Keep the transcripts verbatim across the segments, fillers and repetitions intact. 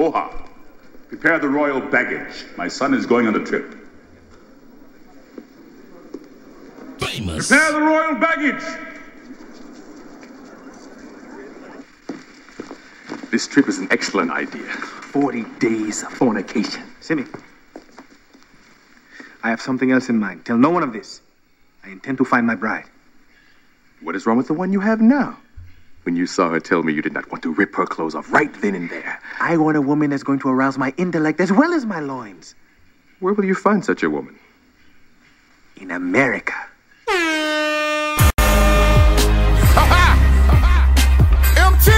Boha, prepare the royal baggage. My son is going on a trip. Famous. Prepare the royal baggage. This trip is an excellent idea. Forty days of fornication. Simi, I have something else in mind. Tell no one of this. I intend to find my bride. What is wrong with the one you have now? When you saw her, tell me you did not want to rip her clothes off right then and there. I want a woman that's going to arouse my intellect as well as my loins. Where will you find such a woman? In America. M T!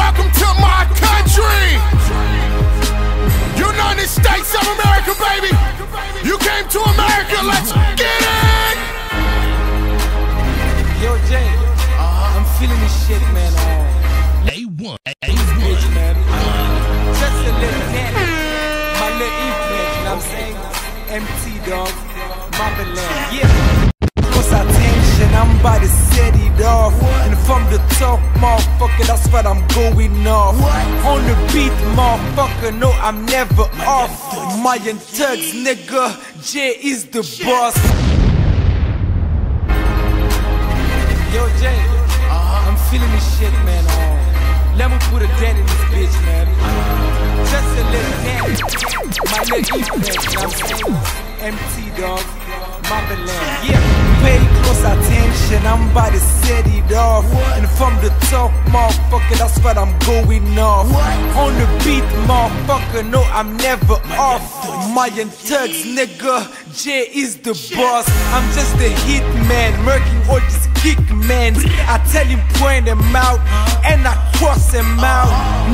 Welcome to my country! United States of America, baby! You came to America, let's get it! Yo, Jay. Feeling this shit, man. A one, A one, man. Just a little bit. My little evening, you know what I'm saying? M T, dog. Motherland, yeah. What's our tension? I'm by the city, dog. And from the top, motherfucker, that's what I'm going off. On the beat, motherfucker, no, I'm never off. Mayan Tugs, nigga. Jay is the boss. Yo, Jay. Feeling this shit, man. Oh, let me put a dent in this bitch, man. Uh, just a little dent. My little evening, I'm M T, dog. Motherland, yeah. Pay close attention, I'm by the city, dog. And from the top, motherfucker, that's what I'm going off. On the beat, motherfucker, no, I'm never off. Mayan Tugs, nigga. Jay is the boss. I'm just a hit man, murking all these kick men. I tell him point them out, and I cross them out.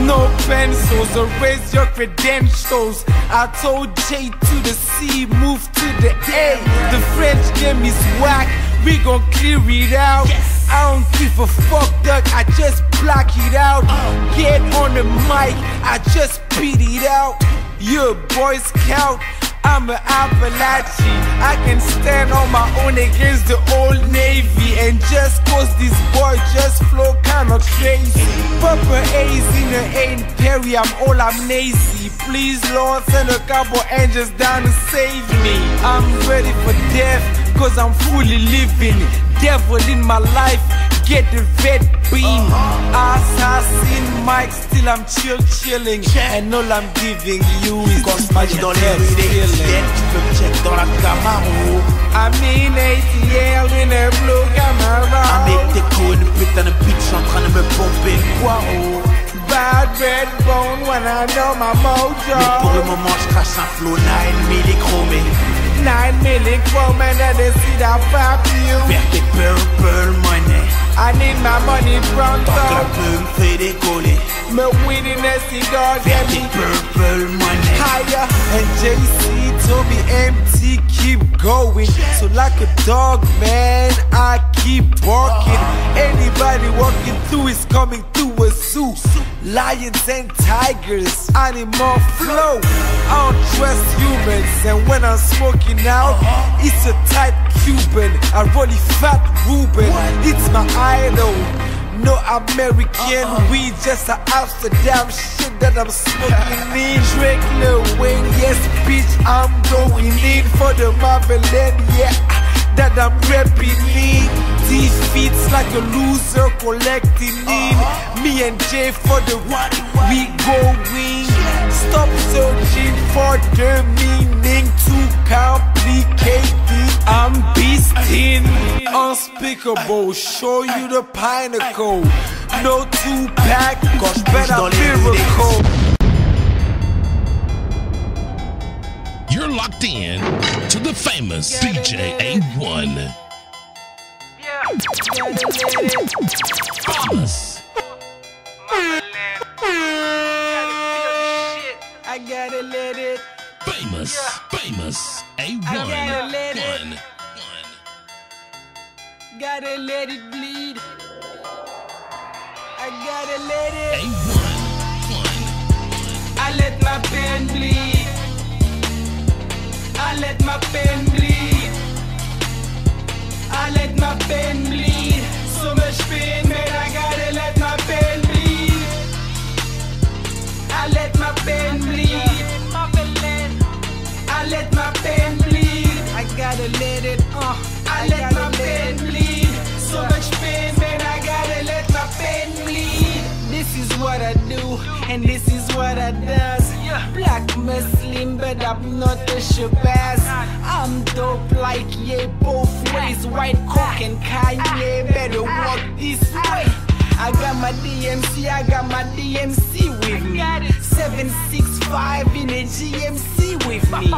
No pencils, erase your credentials. I told Jay to the C, move to the A. The French game is whack, we gon' clear it out. I don't give a fuck, Doug, I just block it out. Get on the mic, I just beat it out. You're a Boy Scout, I'm an Appalachian. I can stand on my own against the Old Navy. And just cause this boy just flow kinda crazy. Papa A's in the Ain Perry, I'm all I'm lazy. Please Lord, send a couple angels down to save me. I'm ready for death, cause I'm fully living. Devil in my life, get the red beam. Assassin mic, still I'm chill chilling. And all I'm giving you is cause my don't have feeling. I mean A T L in a blue camera. Avec tes couilles, une pute dans le beat, j'suis en train de me pomper. Quoi oh? Bad red bone when I know my mojo. Mais pour le moment j'crache un flow nine milli chromé. Nine million women and they see that pop you. Faire tes purple money. I need my money pronto. Tant que la plume me fait décoller. Me weed in a cigar. Faire tes purple money. Higher and J C told me M T keep going. So like a dog, man, I keep walking. Anybody walking through is coming through a zoo. Lions and tigers, animal flow. I don't trust humans, and when I'm smoking out, it's a tight Cuban, a really fat Ruben. It's my idol, no American. We just a Amsterdam shit that I'm smoking in. Drake Lil Wayne, yes bitch, I'm going in for the Motherland, yeah, that I'm repping in. Defeats like a loser collecting in. Me and Jay for the one, we going. Stop searching for the meaning, too complicated. I'm beasting, unspeakable, show you the pinnacle. No two pac, cause better miracle. You're locked in to the famous D J A one. Promise. I gotta let it. Famous, yeah. Famous. A one. I gotta let one. It. One. Gotta let it bleed. I gotta let it. A one. One. I let my pen bleed. I let my pen bleed. I let my pen bleed. So much pain, man, I gotta let my pen bleed. what I do, and this is what I does. Black Muslim, but I'm not a Shabazz. I'm dope like yeah, both ways. White Coke and Kanye, better walk this way. I got my D M C, I got my D M C with me. seven six five in a G M C with me.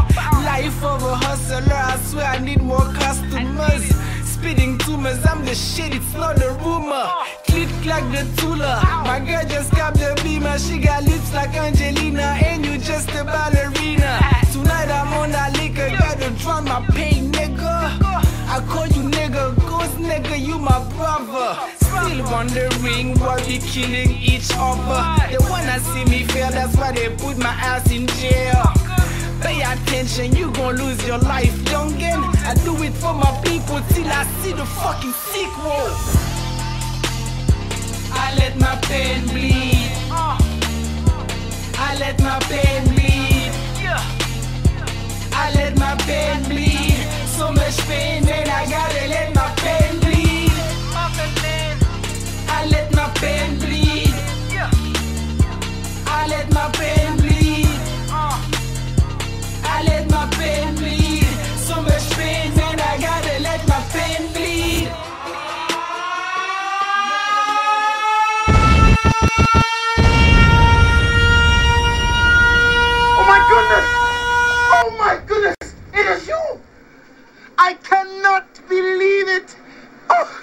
Life of a hustler, I swear I need more customers. Spitting tumors, I'm the shit, it's not a rumor. Click like the Tula, my girl just grabbed the beamer. She got lips like Angelina, and you just a ballerina. Tonight I'm on that liquor, gotta drown my pain, nigga. I call you nigga, ghost nigga, you my brother. Still wondering why we killing each other. They wanna see me fail, that's why they put my ass in jail. Pay attention, you gon' lose your life, youngin'. I do it for my people till I see the fucking sequel. I let my pain bleed. I let my pain bleed. I let my pain bleed. So much pain, man, I gotta let my pain bleed. I let my pain bleed. I let my pain bleed. I let my pain bleed. So much pain, man, I gotta let my pain bleed. Oh my goodness! Oh my goodness! It is you! I cannot believe it! Oh.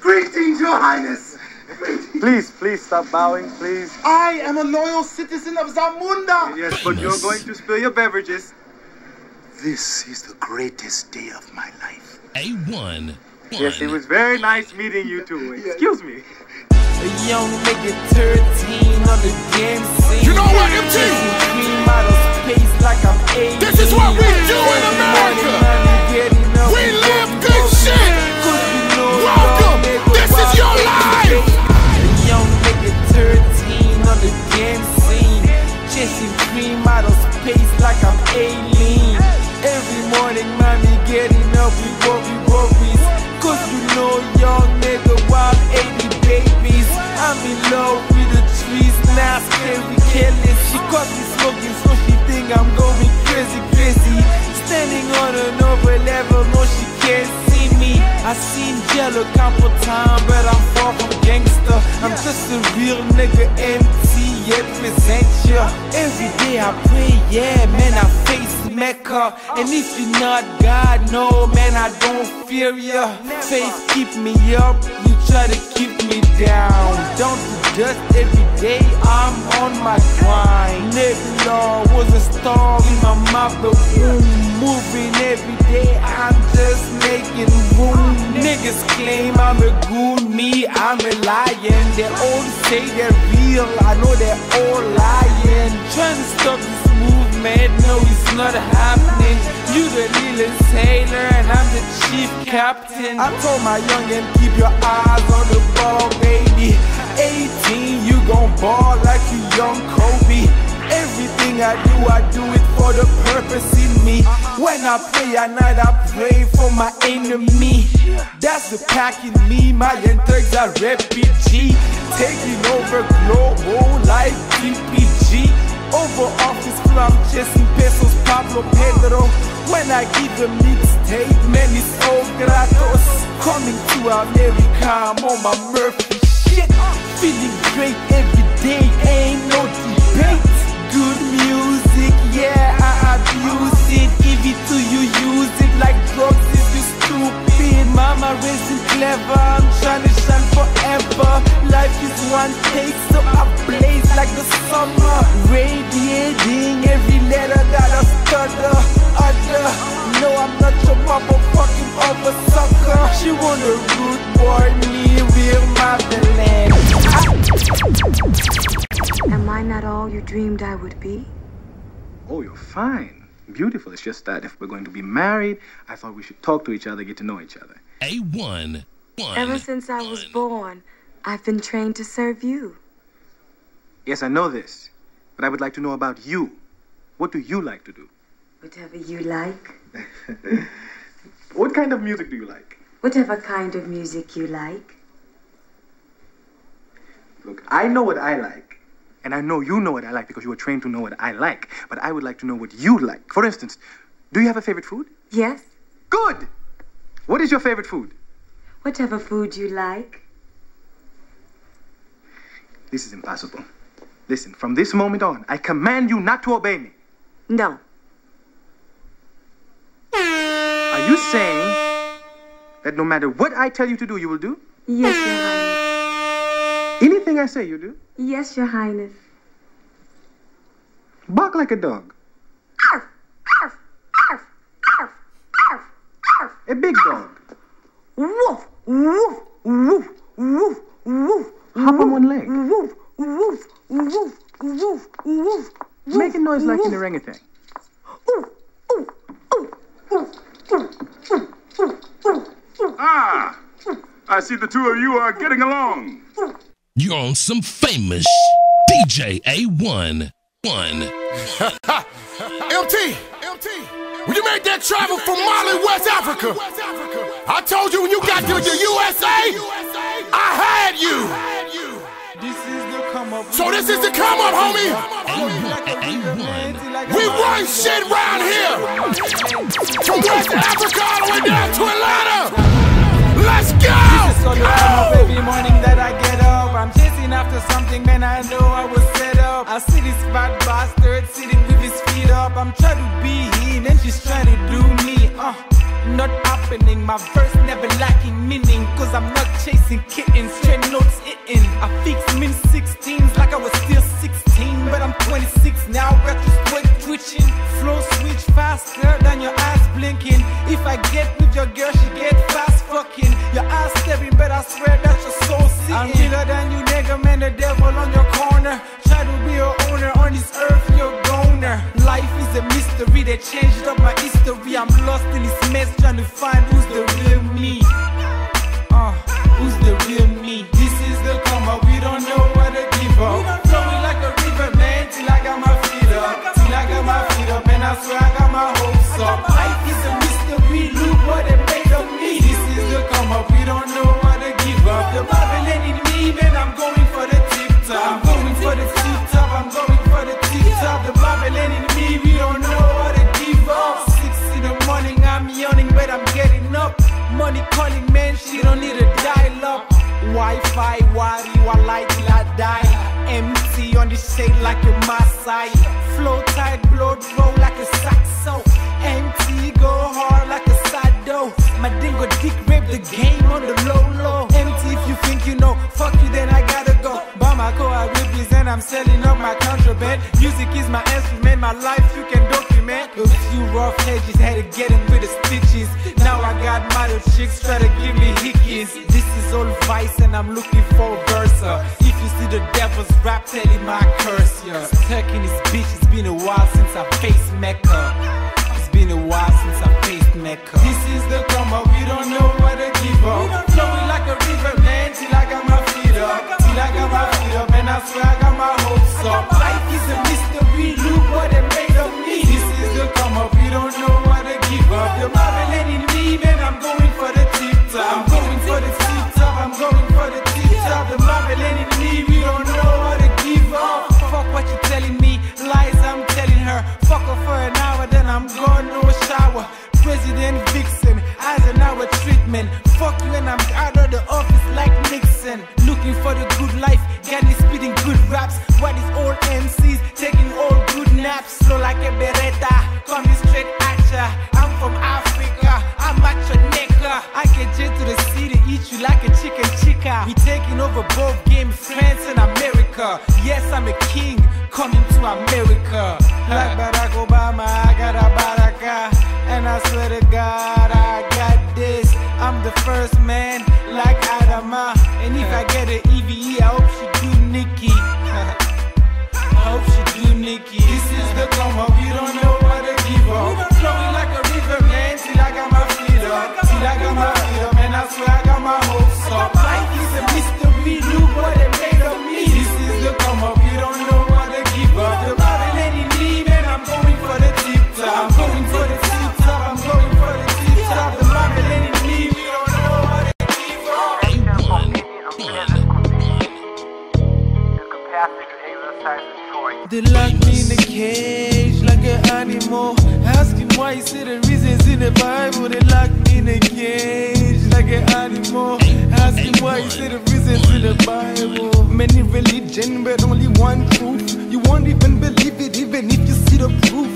Greetings, Your Highness. Greetings. Please, please stop bowing, please. I am a loyal citizen of Zamunda. Yes, but you're going to spill your beverages. This is the greatest day of my life. A one. Yes, it was very nice meeting you two. Excuse me. A young nigga thirteen on the game scene. You know what, M T? This is what we do in America. We live good shit. Welcome. This is your life. Young nigga thirteen on the game scene. Chasing dream out of space like I'm alien. Every morning, mommy getting up with worry worries. Cause you know, young nigga, wild eighty babies. I'm in love with the trees, now scary careless. She caught me smoking, so she think I'm going crazy, crazy. Standing on an upper level, no, she can't see me. I seen yellow couple time, but I'm far from gangster. I'm just a real nigga, M T, yeah, present ya. Every day I pray, yeah, man, I face Mecca. And if you're not God, no, man, I don't fear ya. Faith keep me up, you try to keep me down. Down to dust every day, I'm on my grind. Every law was a storm in my mouth, the womb. Moving every day, I'm just making room. Niggas claim I'm a goon, me, I'm a lion. They all say they're real, I know they're all lying. Trying to stop this movement, no, it's not happening. You the little sailor and I'm the chief captain. I told my youngin', keep your eyes on the ball, baby. Eighteen, you gon' ball like you young Kobe. Everything I do, I do it for the purpose in me. When I pray at night, I pray for my enemy. That's the pack in me, my entregs are refugee. Taking over global like T P G. Over office floor, I'm chasing pesos, Pablo Pedro. When I give a mixtape, man, it's all gratos. Coming to America, I'm on my Murphy shit. Feeling great every day, ain't no debate. Good music, yeah, I abuse it. Give it to you, use it like drugs if you stupid. Mama raising clever, I'm trying to shine forever. Life is one take, so I blaze like the summer. Radiating every letter that I stutter, utter. No, I'm not your motherfucking other sucker. She wanna root for me, we're motherland. I Am I not all you dreamed I would be? Oh, you're fine. Beautiful. It's just that if we're going to be married, I thought we should talk to each other, get to know each other. A one. One. Ever since I was born, I've been trained to serve you. Yes, I know this, but I would like to know about you. What do you like to do? Whatever you like. What kind of music do you like? Whatever kind of music you like. Look, I know what I like, and I know you know what I like because you were trained to know what I like, but I would like to know what you like. For instance, do you have a favorite food? Yes. Good! What is your favorite food? Whatever food you like. This is impossible. Listen, from this moment on, I command you not to obey me. No. Are you saying that no matter what I tell you to do, you will do? Yes, Your Highness. Anything I say, you do? Yes, Your Highness. Bark like a dog. Arf, arf, arf, arf, arf, arf. A big dog. Woof, woof, woof, woof, woof. Hop on one leg. Woof, woof, woof, woof, woof. Make a noise like an orangutan. Ooh, ooh, ooh, ooh, ooh, ooh, ooh, ooh. Ah, I see the two of you are getting along. You're on some famous D J A one. One. M T, M T, when you made that travel from Mali, West Africa, I told you when you got to the U S A, I had you. So this is the come up, homie. A one, A one. We run shit round here. From West Africa all the way down to Atlanta. Let's go. This is so the come up every morning that I get up. I'm chasing after something, man. I know I was set up. I see this fat bastard sitting with his feet up. I'm trying to be him, and she's trying to do me. Uh, not happening. My verse never lacking meaning, cause I'm not chasing kittens. Straight notes hitting. I fix min sixteens like I was still sixteen, but I'm twenty-six now. Retrospect twitching, flow switch faster than your eyes blinking. If I get with your girl, she get fast fucking. Your eyes staring, but I swear that your soul seeing. I'm realer than you, nigga, man. The devil on your corner. Try to be your owner on this earth, you're goner. Life is a mystery. They changed up my history. I'm lost in this mess, trying to find who's the real me. Uh, who's the real me? This is the comma, we don't know where to give up. Flowing like a river, man, till I got my feet up. Till I got my feet up, and I swear I got my hopes up. Life is a mystery, look what they made of me. This is the comma, we don't know where to give up. The Babylon in me, man, I'm going for the tip top. I'm going for the tip top, I'm going for the tip top. The Babylon in me, we don't know where to give up. Six in the morning, I'm yawning, but I'm getting up. Money calling, man, she don't need a dial-up. Wi-Fi, worry, I like till I die. Empty on the shade like a Maasai. Flow tight, blood roll like a saxo. Empty, go hard like a sado. My dingo dick raped the game on the low-low. Empty, if you think you know, fuck you, then I gotta go. Bamako, I represent, I'm selling up my contraband. Music is my instrument, my life you can document. A few rough edges, had to get in with the stitches. Now I got model chicks, try to give me hickeys. This is all vice and I'm looking for a versa. If you see the devil's rap, tell him I curse ya. Tucking this bitch, it's been a while since I faced Mecca. It's been a while since I faced Mecca. This is the comma, we don't know where to give up. Flowing like a river, man, till I got my feet up. I got my feet up and I swear I got my hopes up. Life is a mystery, look what they made of me. This is the come up, we don't know what to give up. The Babylon in me, man, I'm going for the tip top. I'm going for the tip top, I'm going for the tip top. The Babylon in me, we don't know what to give up. Fuck what you telling me, lies I'm telling her. Fuck her for an hour, then I'm gone, no shower. President Vixen, Eisenhower treatment. Fuck you and I'm out of the office like Nixon. Looking for the good life, got me spitting good raps. What is old M Cs, taking all good naps. Slow like a Beretta, coming straight at ya. I'm from Africa, I'm at your nigga. I get jet to the city, eat you like a chicken chica. We taking over both games, France and America. Yes, I'm a king, coming to America. Like Barack Obama, I got a baraka. And I swear to God, I got this. I'm the first man, like Adama. And if I get an E V E, I hope she do Nikki. I hope she do Nikki. This is the come up, we don't know what to give up. Flowing like a river, man, till I got my feet up. Till I got my feet up, and I swear I got my hopes up. Life is a mystery, look what they made of me. This is the come up, we don't know what to give up. The Babylon in me, man, I'm going for the tip top. I'm going for the tip. I'm going for the deep top, the market ain't in me, we don't know what it keeps on. They lock me in a cage like an animal. Asking why you say the reasons in the Bible. They lock me in a cage like an animal. Asking why you say the reasons in the Bible. Many religions but only one truth. You won't even believe it even if you see the proof.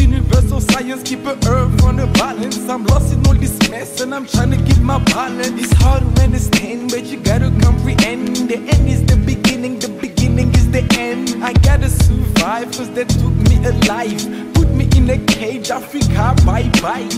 Universal science keep the earth on the balance. I'm lost in all this mess and I'm trying to keep my balance. It's hard to understand but you gotta comprehend. The end is the beginning, the beginning is the end. I gotta survive cause they took me alive. Put me in a cage, Africa bye bye.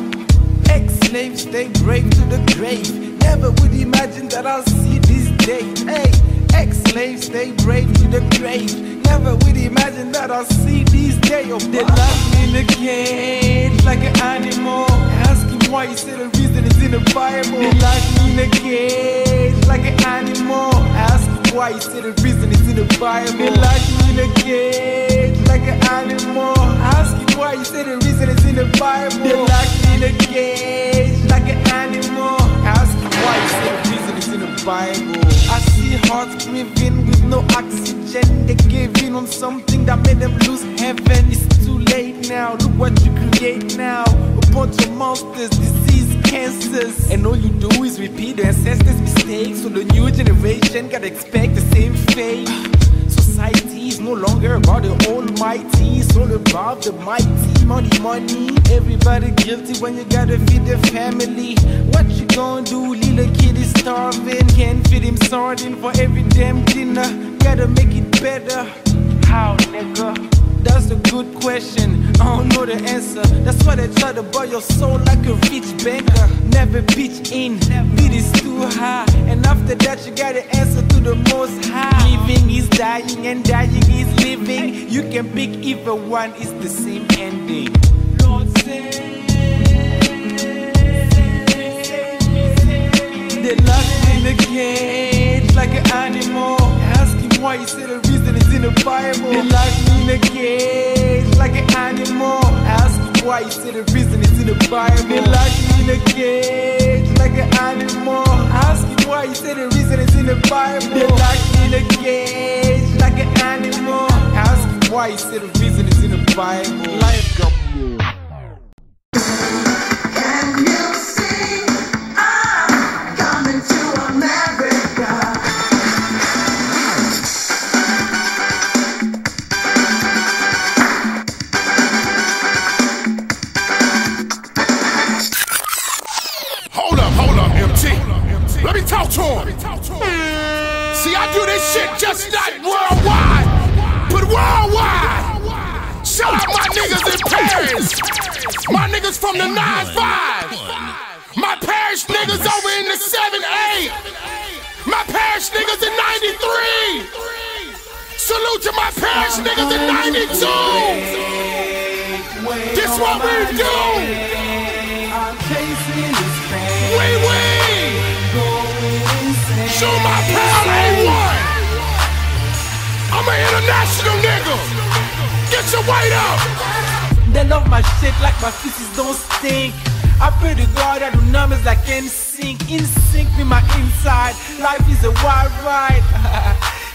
Ex-slaves stay brave to the grave. Never would imagine that I'll see this day. Hey, ex-slaves stay brave to the grave. Never would imagine that I'll see this day. Oh, they lock me in a cage like an animal. Asking why you say the reason is in the Bible. They lock me in a cage like an animal. Asking why you say the reason is in the Bible. They lock me in a cage like an animal. Asking why you say the reason is in the Bible. They lock me in a cage like an animal. Asking why you say the reason is in the Bible. I see hearts grieving with no oxygen. They gave in on something that made them lose heaven. It's too late now, look what you create now. A bunch of monsters, disease, cancers. And all you do is repeat the ancestors' mistakes. So the new generation gotta expect the same fate. Society is no longer about the almighty. It's all about the mighty. Money, money. Everybody guilty when you gotta feed the family. What you gonna do? Little kid is starving. Can't feed him sardine for every damn dinner. Gotta make it better. How, nigga? That's a good question, I don't know the answer. That's why they try to buy your soul like a rich banker. Never pitch in, bid is too high. And after that you gotta answer to the most high. Living is dying and dying is living. You can pick either one, it's the same ending. Lord save me. They locked in a cage like an animal. Asking why you say the reason is in the Bible. They locked me in a cage like an animal. Ask why you say the reason is in the Bible. They lock me in a cage like an animal. Ask why you say the reason is in the Bible. They lock me in a cage like an animal. Ask why you say the reason is in the Bible. Life got you. Can you see I'm coming to America? Let me talk to him. See, I do this shit just not worldwide, but worldwide. Shout out my niggas in Paris. My niggas from the nine five. My Paris niggas over in the seven eight. My Paris niggas in ninety-three. Salute to my Paris niggas in ninety-two. This what we do. We win. Show my pal A one. I'm an international nigga. Get your weight up. They love my shit like my feces don't stink. I pray to God I do numbers like N Sync. In sync with my inside. Life is a wild ride.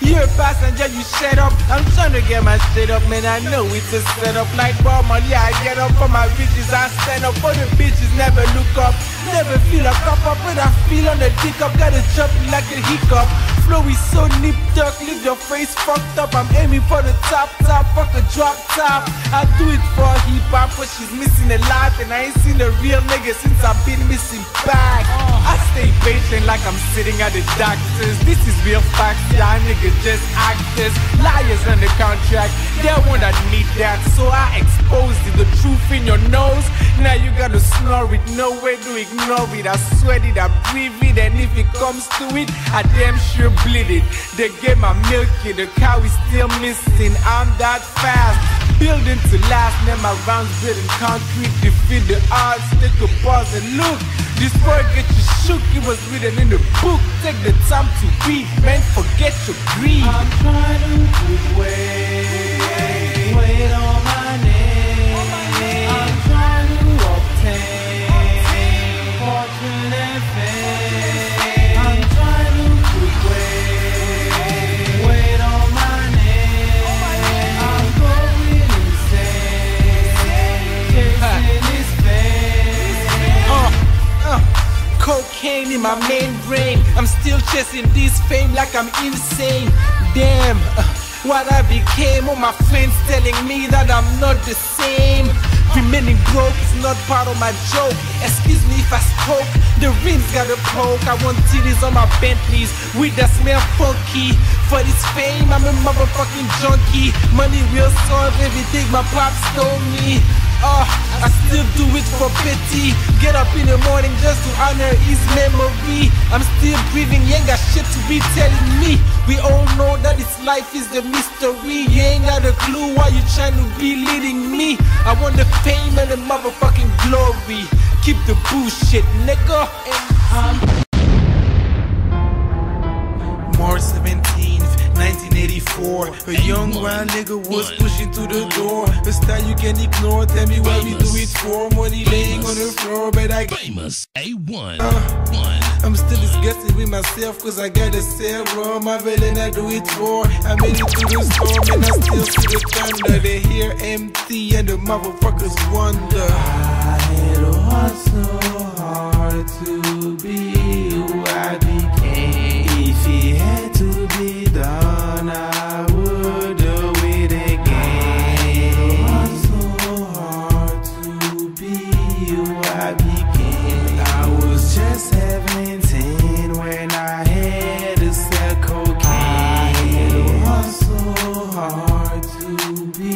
You're a passenger, you shut up. I'm trying to get my shit up, man. I know it's a setup. Like bomb money, I get up for my bitches. I stand up for the bitches. Never look up. Never feel a cup up, but I feel on the dick up. Gotta jump like a hiccup. Flow is so nip tuck. Leave your face fucked up. I'm aiming for the top top. Fuck a drop top. I do it for hip hop, but she's missing a lot. And I ain't seen a real nigga since I've been missing back. I stay patient like I'm sitting at the doctor's. This is real facts, yeah, nigga. Just actors, liars on the contract. They're one that need that, so I exposed it. The truth in your nose. Now you gotta snore it. No way to ignore it. I sweat it, I breathe it, and if it comes to it, I damn sure bleed it. They gave my milky, the cow is still missing. I'm that fast, building to last. Now my rounds building concrete. Defeat the odds. Take a pause and look. This word get you shook. It was written in the book. Take the time to read, man. Forget your grief. I'm trying to lose weight, weight on my name. I'm trying to obtain fortune and fame. I'm trying to lose weight, weight on my name. in my main brain. I'm still chasing this fame like I'm insane. Damn, uh, what I became. All my friends telling me that I'm not the same. Remaining broke is not part of my joke. Excuse me if I spoke, the rims got a poke. I want titties on my Bentleys with that smell funky. For this fame, I'm a motherfucking junkie. Money will solve everything my pops told me. Uh, I still do it for pity. Get up in the morning just to honor his memory. I'm still breathing, you ain't got shit to be telling me. We all know that this life is the mystery. You ain't got a clue why you trying to be leading me. I want the fame and the motherfucking glory. Keep the bullshit, nigga. um, March seventeenth, nineteen eighty-four, a young round nigga was pushing through the door. A style you can ignore, tell me what we do it for. Money laying on the floor, but I famous A one. uh, I'm still disgusted with myself, cause I got a several. My villain I do it for. I made it through the storm and I still see the thunder. They hear M T and the motherfuckers wonder. I had a heart so hard to be who I became. If it had to be done, I would do it again. I was so hard to be who I became. I was just seventeen when I had to sell cocaine. I was so hard to be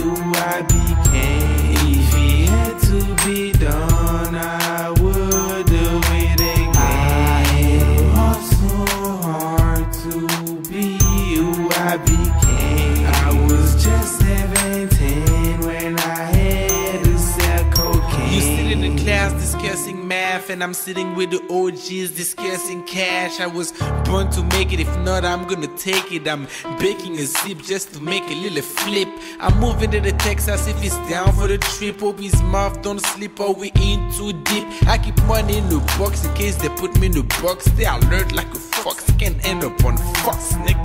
who I became. If it had to be done, I would do it again. I was so hard to be I became. I was just seventeen when I had to sell cocaine. You sit in the class discussing math, and I'm sitting with the O Gs discussing cash. I was born to make it, if not I'm gonna take it. I'm baking a zip just to make a little flip. I'm moving to the Texas if it's down for the trip. Hope his mouth don't slip or we in too deep. I keep money in the box in case they put me in the box. They alert like a fox, can't end up on Fox, nigga.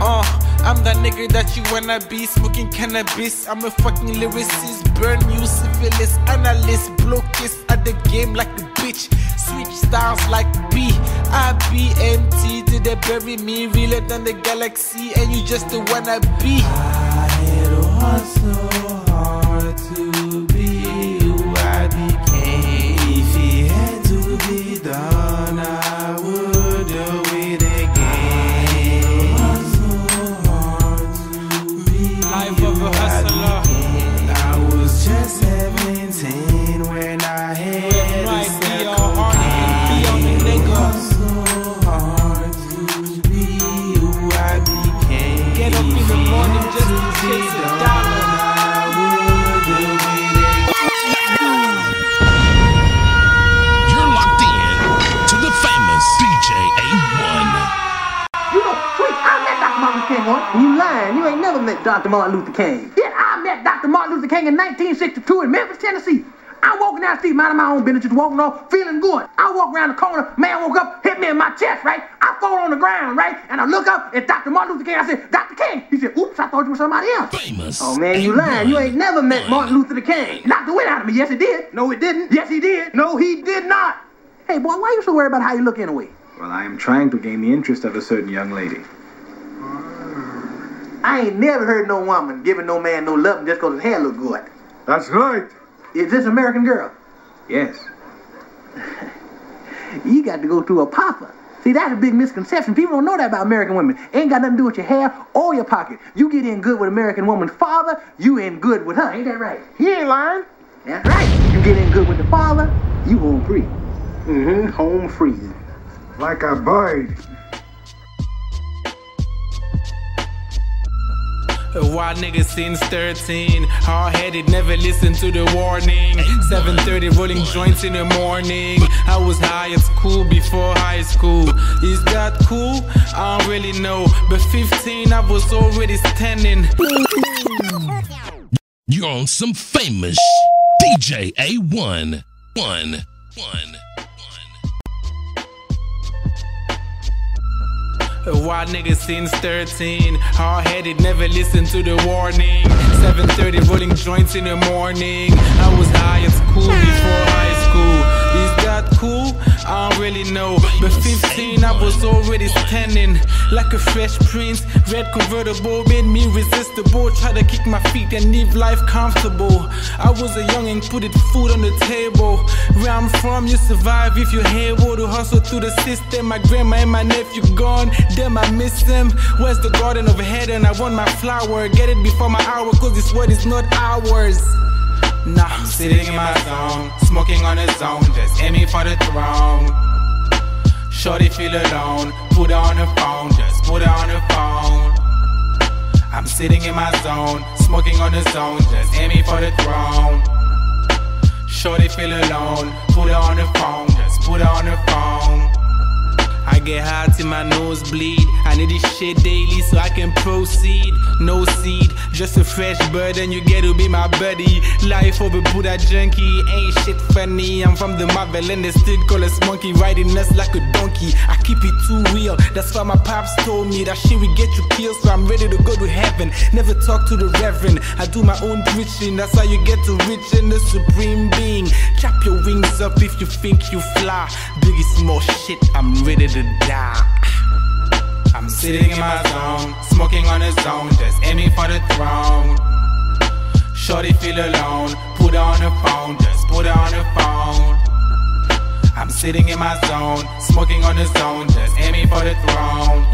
Uh, I'm that nigga that you wanna be, smoking cannabis. I'm a fucking lyricist, burn you, syphilis, analyst, blow kiss at the game like a bitch. Switch styles like B, I be M T till they bury me, realer than the galaxy, and you just the wanna be. I had a heart so hard to be who I became. If it had to be done, I would. I was just seventeen when I had right, to sell cocaine. I was so hard to be who I became. Get up in the morning just to chase a dollar. I would do it. You're locked in to the famous D J A one. Martin King on. You lying. You ain't never met Doctor Martin Luther King. Yeah, I met Doctor Martin Luther King in nineteen sixty-two in Memphis, Tennessee. I walking down the street, minding my own business, just walking off, feeling good. I walk around the corner, man woke up, hit me in my chest, right? I fall on the ground, right? And I look up, and Doctor Martin Luther King, I said, Doctor King. He said, oops, I thought you were somebody else. Famous. Oh, man, you lying. You ain't never met Martin Luther King. Knocked the wind out of me. Yes, he did. No, he didn't. Yes, he did. No, he did not. Hey, boy, why you so worried about how you look anyway? Well, I am trying to gain the interest of a certain young lady. I ain't never heard no woman giving no man no love just because his hair look good. That's right. Is this American Girl? Yes. You got to go through a papa. See, that's a big misconception. People don't know that about American women. Ain't got nothing to do with your hair or your pocket. You get in good with American woman's father, you in good with her. Ain't that right? He ain't lying. That's right. You get in good with the father, you home free. Mm-hmm. Home free. Like a bird. A wild nigga since thirteen, hard-headed, never listened to the warning. Seven thirty rolling joints in the morning. I was high at school before high school. Is that cool? I don't really know. But fifteen I was already standing. You're on some famous D J A one. One, one. A wild nigga since thirteen, hard-headed, never listened to the warning. Seven thirty rolling joints in the morning. I was high at school before high school. Is that cool? I don't really know. But fifteen, I was already standing like a fresh prince. Red convertible made me resistible. Try to kick my feet and live life comfortable. I was a youngin', put it food on the table. Where I'm from, you survive if you hate war. To hustle through the system. My grandma and my nephew gone, damn I miss them. Where's the garden of heaven? I want my flower. Get it before my hour, cause this world is not ours. Nah, I'm sitting in my zone, smoking on a zone, just aiming for the throne. Shorty feel alone, put her on the phone, just put her on the phone. I'm sitting in my zone, smoking on a zone, just aiming for the throne. Shorty feel alone, put her on the phone, just put her on the phone. I get high till my nose bleed. I need this shit daily so I can proceed. No seed, just a fresh bird, and you get to be my buddy. Life of a Buddha junkie, ain't shit funny. I'm from the motherland, they still call us monkey, riding us like a donkey. I keep it too real, that's why my pops told me that shit will get you killed, so I'm ready to go to heaven. Never talk to the reverend, I do my own preaching. That's how you get to reach in the supreme being. Chop your wings up if you think you fly. Biggie small shit, I'm ready to to die. I'm sitting in my zone, smoking on a zone, just aiming for the throne. Shorty feel alone, put her on the phone, just put her on the phone. I'm sitting in my zone, smoking on a zone, just aiming for the throne.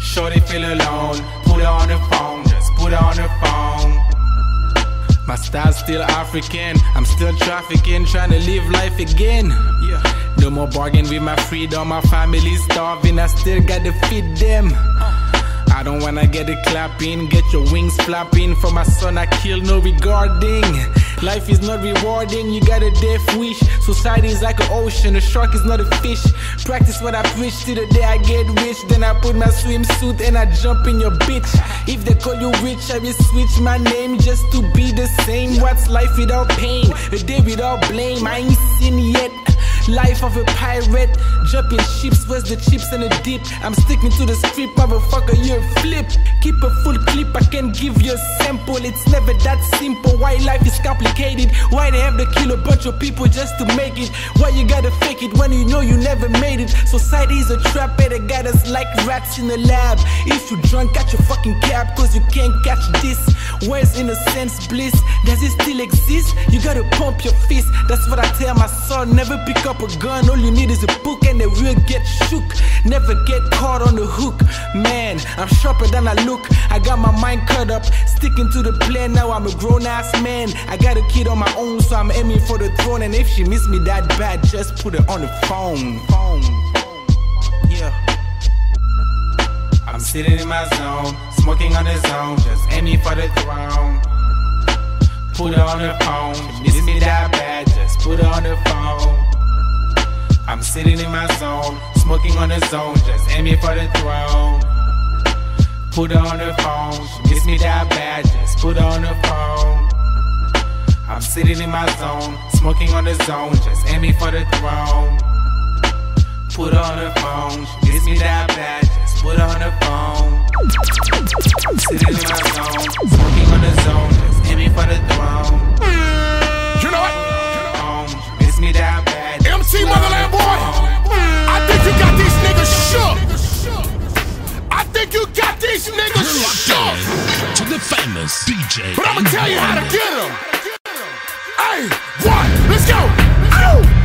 Shorty feel alone, put her on the phone, just put her on the phone. My style's still African, I'm still trafficking, trying to live life again. Yeah. No more bargain with my freedom, my family's starving, I still gotta feed them. Uh. I don't wanna get it clapping, get your wings flapping. For my son I kill, no regarding. Life is not rewarding, you got a death wish. Society is like an ocean, a shark is not a fish. Practice what I preach till the day I get rich. Then I put my swimsuit and I jump in your bitch. If they call you rich, I will switch my name just to be the same. What's life without pain? A day without blame, I ain't seen yet. Life of a pirate, jumping ships, where's the chips and the dip? I'm sticking to the script, motherfucker, you a flip. Keep a full clip, I can give you a sample. It's never that simple, why life is complicated? Why they have to kill a bunch of people just to make it? Why you gotta fake it when you know you never made it? Society is a trap, and they got us like rats in the lab. If you drunk, catch your fucking cab, cause you can't catch this. Where's innocence, bliss? Does it still exist? You gotta pump your fist, that's what I tell my son. Never pick up a gun, all you need is a book and they will get shook. Never get caught on the hook. Man, I'm sharper than I look. I got my mind cut up, sticking to the plan. Now I'm a grown ass man, I got a kid on my own, so I'm aiming for the throne. And if she miss me that bad, just put her on the phone. Yeah. I'm sitting in my zone, smoking on the zone, just aiming for the throne. Put her on the phone, she miss me that bad, just put her on the phone. I'm sitting in my zone, smoking on the zone, just aiming for the throne. Put her on the phone, she miss me that bad, just put her on the phone. I'm sitting in my zone, smoking on the zone, just aiming for the throne. Put her on the phone, she miss me that bad, just put her on the phone. Sitting in my zone, smoking on the zone, just aiming for the throne. You know what? She miss me that bad. M T Motherlandboy, I think you got these niggas shook. I think you got these niggas shook. To the famous D J, but I'ma tell you how to get them. Hey, what? Let's go. Ow.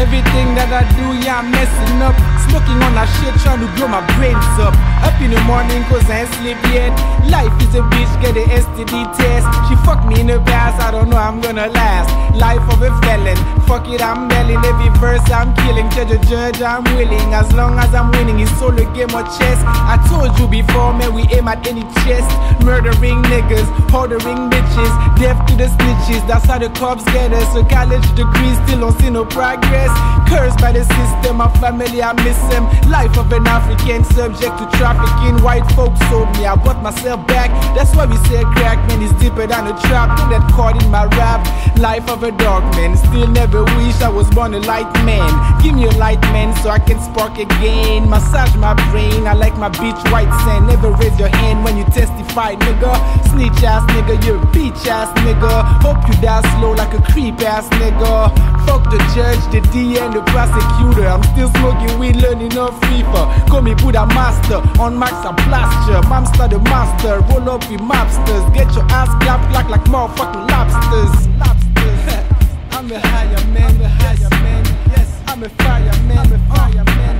Everything that I do, yeah, I'm messing up. Smoking on that shit, trying to blow my brains up. Up in the morning cause I ain't sleep yet. Life is a bitch, get an S T D test. She fucked me in the past, I don't know I'm gonna last. Life of a felon, fuck it, I'm melting. Every verse I'm killing, judge or judge, I'm willing. As long as I'm winning, it's all a game of chess. I told you before, man, we aim at any chest. Murdering niggas, ordering bitches, death to the snitches, that's how the cops get us. So college degrees, still don't see no progress. Cursed by the system, my family I miss S M. Life of an African subject to trafficking. White folks sold me, I bought myself back. That's why we say crack, man, is deeper than a trap. Don't get caught in my rap. Life of a dog, man, still never wish I was born a light man. Give me a light man so I can spark again. Massage my brain, I like my beach white sand. Never raise your hand when you testify, nigga. Snitch ass nigga, you're a bitch ass nigga. Hope you die slow like a creep ass nigga. Fuck the judge, the D and the prosecutor. I'm still smoking weed, learning on FIFA. Call me Buddha master, on max I plaster. Mamster the master, roll up with mobsters. Get your ass clapped like, like motherfucking lobsters. Lobsters. I'm a higher man, I'm a higher man. Yes, I'm a fireman, I'm a fireman.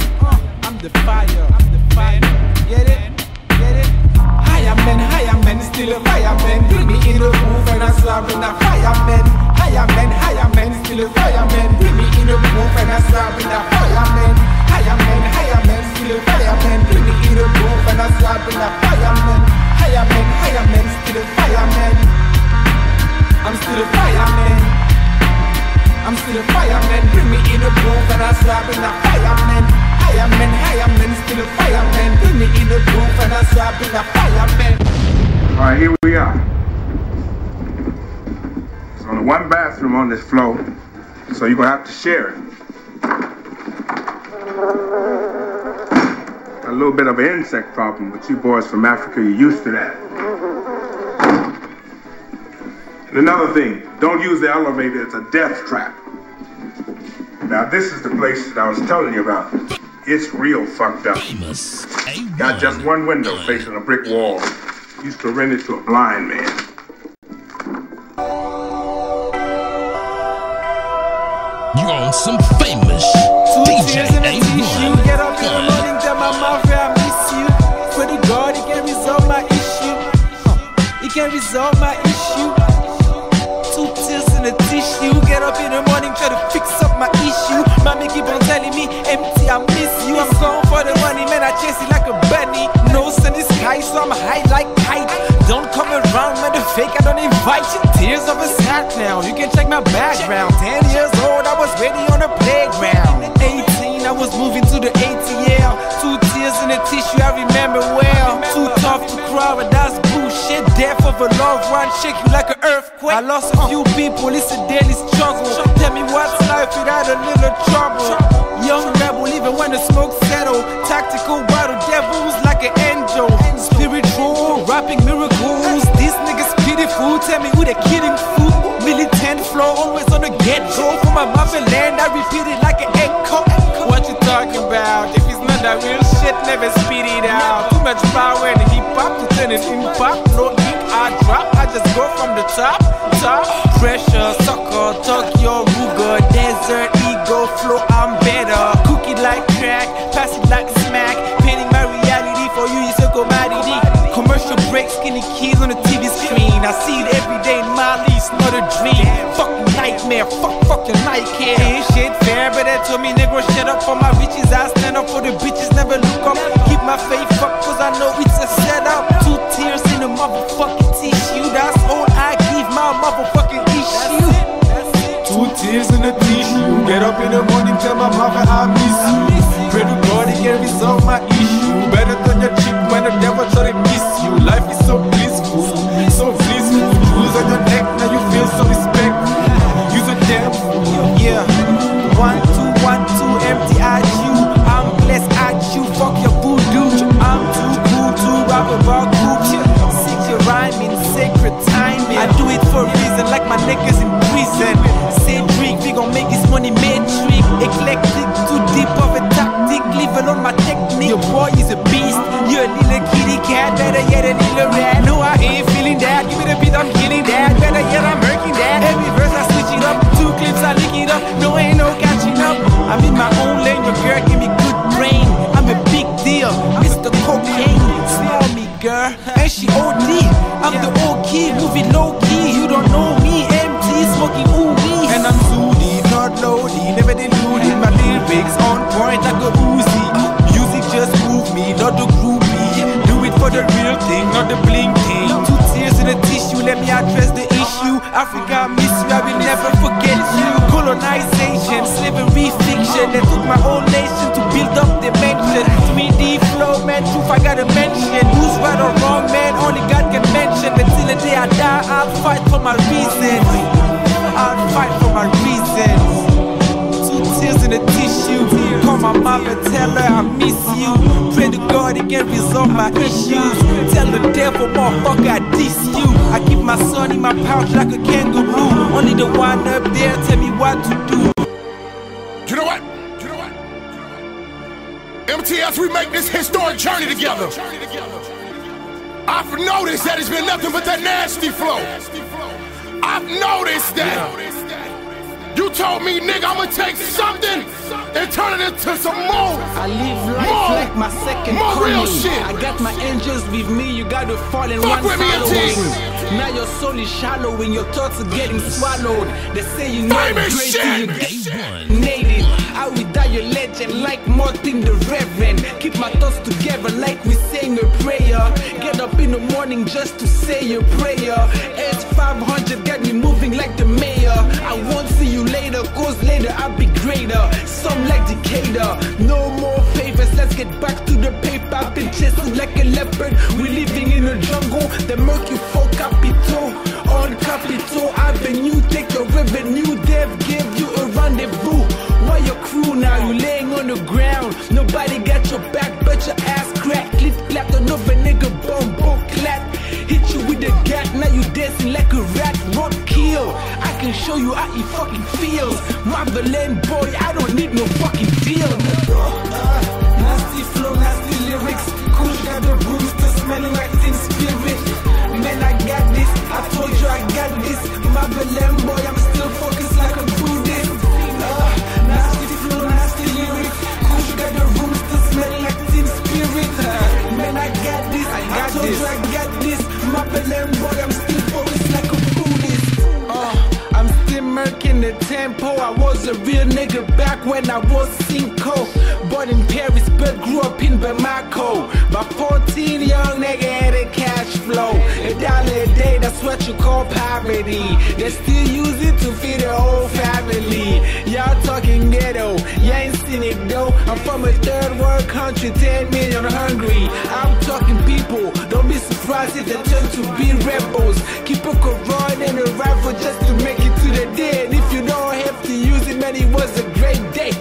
I'm the fire, I'm the fire. Get it? Get it? Higher man, higher man, still a fireman. Bring me in the groove and I swear I'm a fireman. Higher man, higher man, still a fireman. Bring me in a groove and I swear I'm a fireman. Higher man, higher man, still a fireman. Bring me in a groove and I swear I'm a fireman. Higher man, higher man, still a fireman. I'm still a fireman. I'm still a fireman. Bring me in a groove and I swear I'm a fireman. Higher man, higher man, still a fireman. Bring me in a groove and I swear I'm a fireman. All right, here we are. Only one bathroom on this floor, so you're gonna have to share it. A little bit of an insect problem, but you boys from Africa, you're used to that. And another thing, don't use the elevator, it's a death trap. Now this is the place that I was telling you about. It's real fucked up. Got just one window facing a brick wall. Used to rent it to a blind man. You're on some famous so D J Aone. You get up in the morning, tell my mother I miss you. Pray to God, it can resolve my issue. It can resolve my issue. Two pills in a tissue. Get up in the morning, try to fix up my issue. Mommy keep on telling me, empty, I miss you. I'm going for the money, man, I chase it like a bunny. No sun in the sky, so I'm high like kite. Don't come around, man, the fake, I don't invite you. Tears of a sack now, you can check my background. Ten years old, I was ready on the playground. Eighteen, I was moving to the A T L. Two tears in a tissue, I remember well. Too tough to cry, but that's bullshit. Death of a loved one, shaking like an earthquake. I lost a few people, it's a daily struggle. Tell me what's life without a little trouble. Young rebel, even when the smoke settle. Tactical battle, devils like an angel. Spiritual, rapping miracles. These niggas pitiful, tell me who they kidding for. Militant flow, always on the ghetto. For my motherland, I repeat it like an echo. What you talking about? If it's not that real shit, never speed it out. Too much power in the hip-hop to turn it in pop. No ink, I drop, I just go from the top, top. Pressure, sucker, Tokyo, Ruger, desert, ego, flow, I'm better. Cook it like crack, pass it like smack. Painting my reality for you, you so commodity. Commercial breaks, skinny kids on the T V screen. I see it every day in my least, not a dream. Fuck nightmare, fuck, fuck your nightcare. Ain't shit fair, but they told me nigga shut up for my riches. I stand up for the bitches, never look up. Keep my faith up, cause I know it's a setup. Two tears in a motherfucking tissue. That's all I give my motherfucking issue. Two tears in a tissue. Get up in the morning, tell my mother I miss you. Pray to God it can resolve my issue. Better than your chick when the devil try to kiss you. Life is so blissful, so blissful. Jewels on your neck, now you feel so respectful. Use a damn fool, yeah. One, two, one, two, empty at you. I'm blessed at you, fuck your voodoo. I'm too cool to rap about groups. Seek your rhyme in sacred timing. I do it for a reason, like my niggas in prison. Cedric, we gon' make this money metric. Eclectic, too deep of a tactic. Leave alone my technique. Your boy is a beast. You're a little kitty cat, better yet a little rat. No, I ain't feeling that. Give it a beat, I'm killing that. Better yet, I'm murking that. Every verse I switch it up. Two clips, I lick it up. No, ain't no catching up. I'm in my own lane. Your girl give me good brain. I'm a big deal. Mister Cocaine, smell me, girl. And she O D. I'm the old kid, moving low key. You don't know me, M T, smoking oogie. And I'm Zooty, not loady, never deluded. My lyrics on point like a Uzi. Music just move me, not the groupie. Do it for the real thing, not the bling thing. Two tears in a tissue, let me address the issue. Africa, I miss you, I will never forget you. Colonization, slavery, fiction. They took my whole nation to build up their my reasons. I'll fight for my reasons. Two tears in a tissue. Call my mom and tell her I miss you. Pray to God he can resolve my issues. Tell the devil, motherfucker, I diss you. I keep my son in my pouch like a kangaroo. Only the one up there tell me what to do. You know what? You know what? You know what? M T S, we make this historic journey together. I've noticed that it's been nothing but that nasty flow. I've noticed that. Yeah. You told me, nigga, I'ma take something and turn it into some more. I live life more, like my second more real shit. I got my angels with me, you gotta fall in Fuck one with me, M T. Now your soul is shallow when your thoughts are getting swallowed. They say you know great shit. You get native. I will die your legend like Martin the Reverend. Keep my thoughts together like we sing a prayer. Get up in the morning just to say a prayer. S five hundred got me moving like the mayor. I won't see you later, cause later I'll be greater. Some like Decatur, no more favors. Let's get back to the paper. I've been chasing like a leopard. We're living in a jungle. The murky folk capital, on Capitol Avenue. Take your revenue, they've gave you a rendezvous. Why your crew now? You laying on the ground. Nobody got your back, but your ass cracked. Clip clap, another nigga bum bum clap. Hit you with the gat, now you dancing like a rat. Rock kill. I can show you how it fucking feels. Motherlandboy, I don't need no fucking deal. Uh, nasty flow, nasty lyrics. Cool got the brewster smelling like thin spirit. Man, I got this. I told you I got this. Motherlandboy, I'm still focused like a prudent. Uh, Nasty flow, nasty lyric. Kush got the rooms to smell like team spirit. Man, I got this. I, got I told this. you I got this. My Belen boy, I'm still focused like a foolish. Uh, I'm still murking the tempo. I was a real nigga back when I was cinco. Born in Paris, but grew up in Bamako. By fourteen, young nigga had a cash flow. A dollar a day, that's what you call poverty. They still use it to feed the whole family. Y'all talking ghetto, you ain't seen it though. I'm from a third world country, ten million hungry. I'm talking people, don't be surprised if they turn to be rebels. Keep a Quran and a rifle just to make it to the day. And if you don't have to use it, man, it was a great day.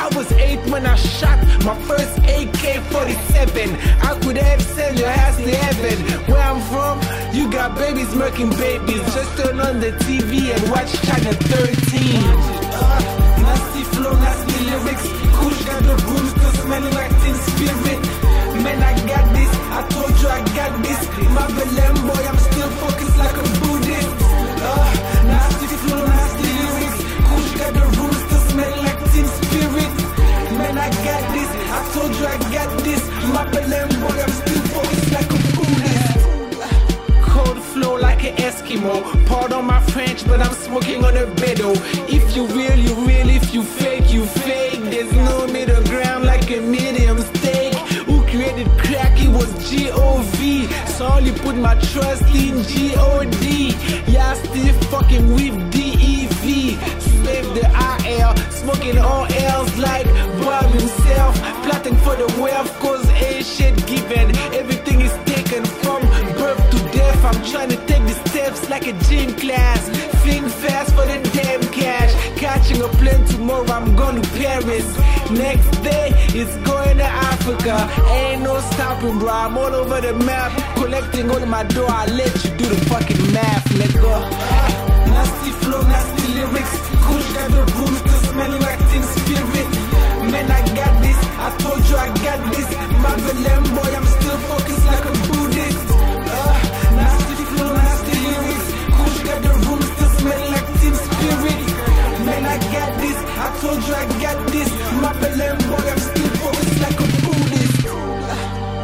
I was eight when I shot my first A K forty-seven. I could have sent your ass to heaven. Where I'm from, you got babies murking babies. Just turn on the T V and watch Channel thirteen. Uh, nasty flow, nasty lyrics. Kush got the rooms to smell like thin spirit. Man, I got this. I told you I got this. My Belen boy, I'm still focused like a Buddhist. Uh, nasty flow, nasty lyrics. Kush got the rooms to smell like spirit, man, I got this. I told you I got this. My Belen boy, I'm still focused like a fool. Cold flow like an Eskimo. Pardon my French, but I'm smoking on a bedo. If you real, you real. If you fake, you fake. There's no middle ground like a medium steak. Who created crack? It was G O V. So I only put my trust in G O D. Y'all still fucking with D E V. Save the I L, smoking all L's like Bob himself. Plotting for the wealth, cause ain't shit given. Everything is taken from birth to death. I'm trying to take the steps like a gym class. Think fast for the damn cash. Catching a plane tomorrow, I'm going to Paris. Next day, it's going to Africa. Ain't no stopping, bro, I'm all over the map. Collecting all in my dough, I'll let you do the fucking math. Let go. Nasty flow, nasty lyrics. Kush got the rooms to smell like thin spirit. Man, I got this. I told you I got this. My Belen boy, I'm still focused like a Buddhist. Uh, nasty flow, nasty lyrics. Kush got the rooms to smell like thin spirit. Man, I got this. I told you I got this. My Belen boy, I'm still focused like a Buddhist. Uh,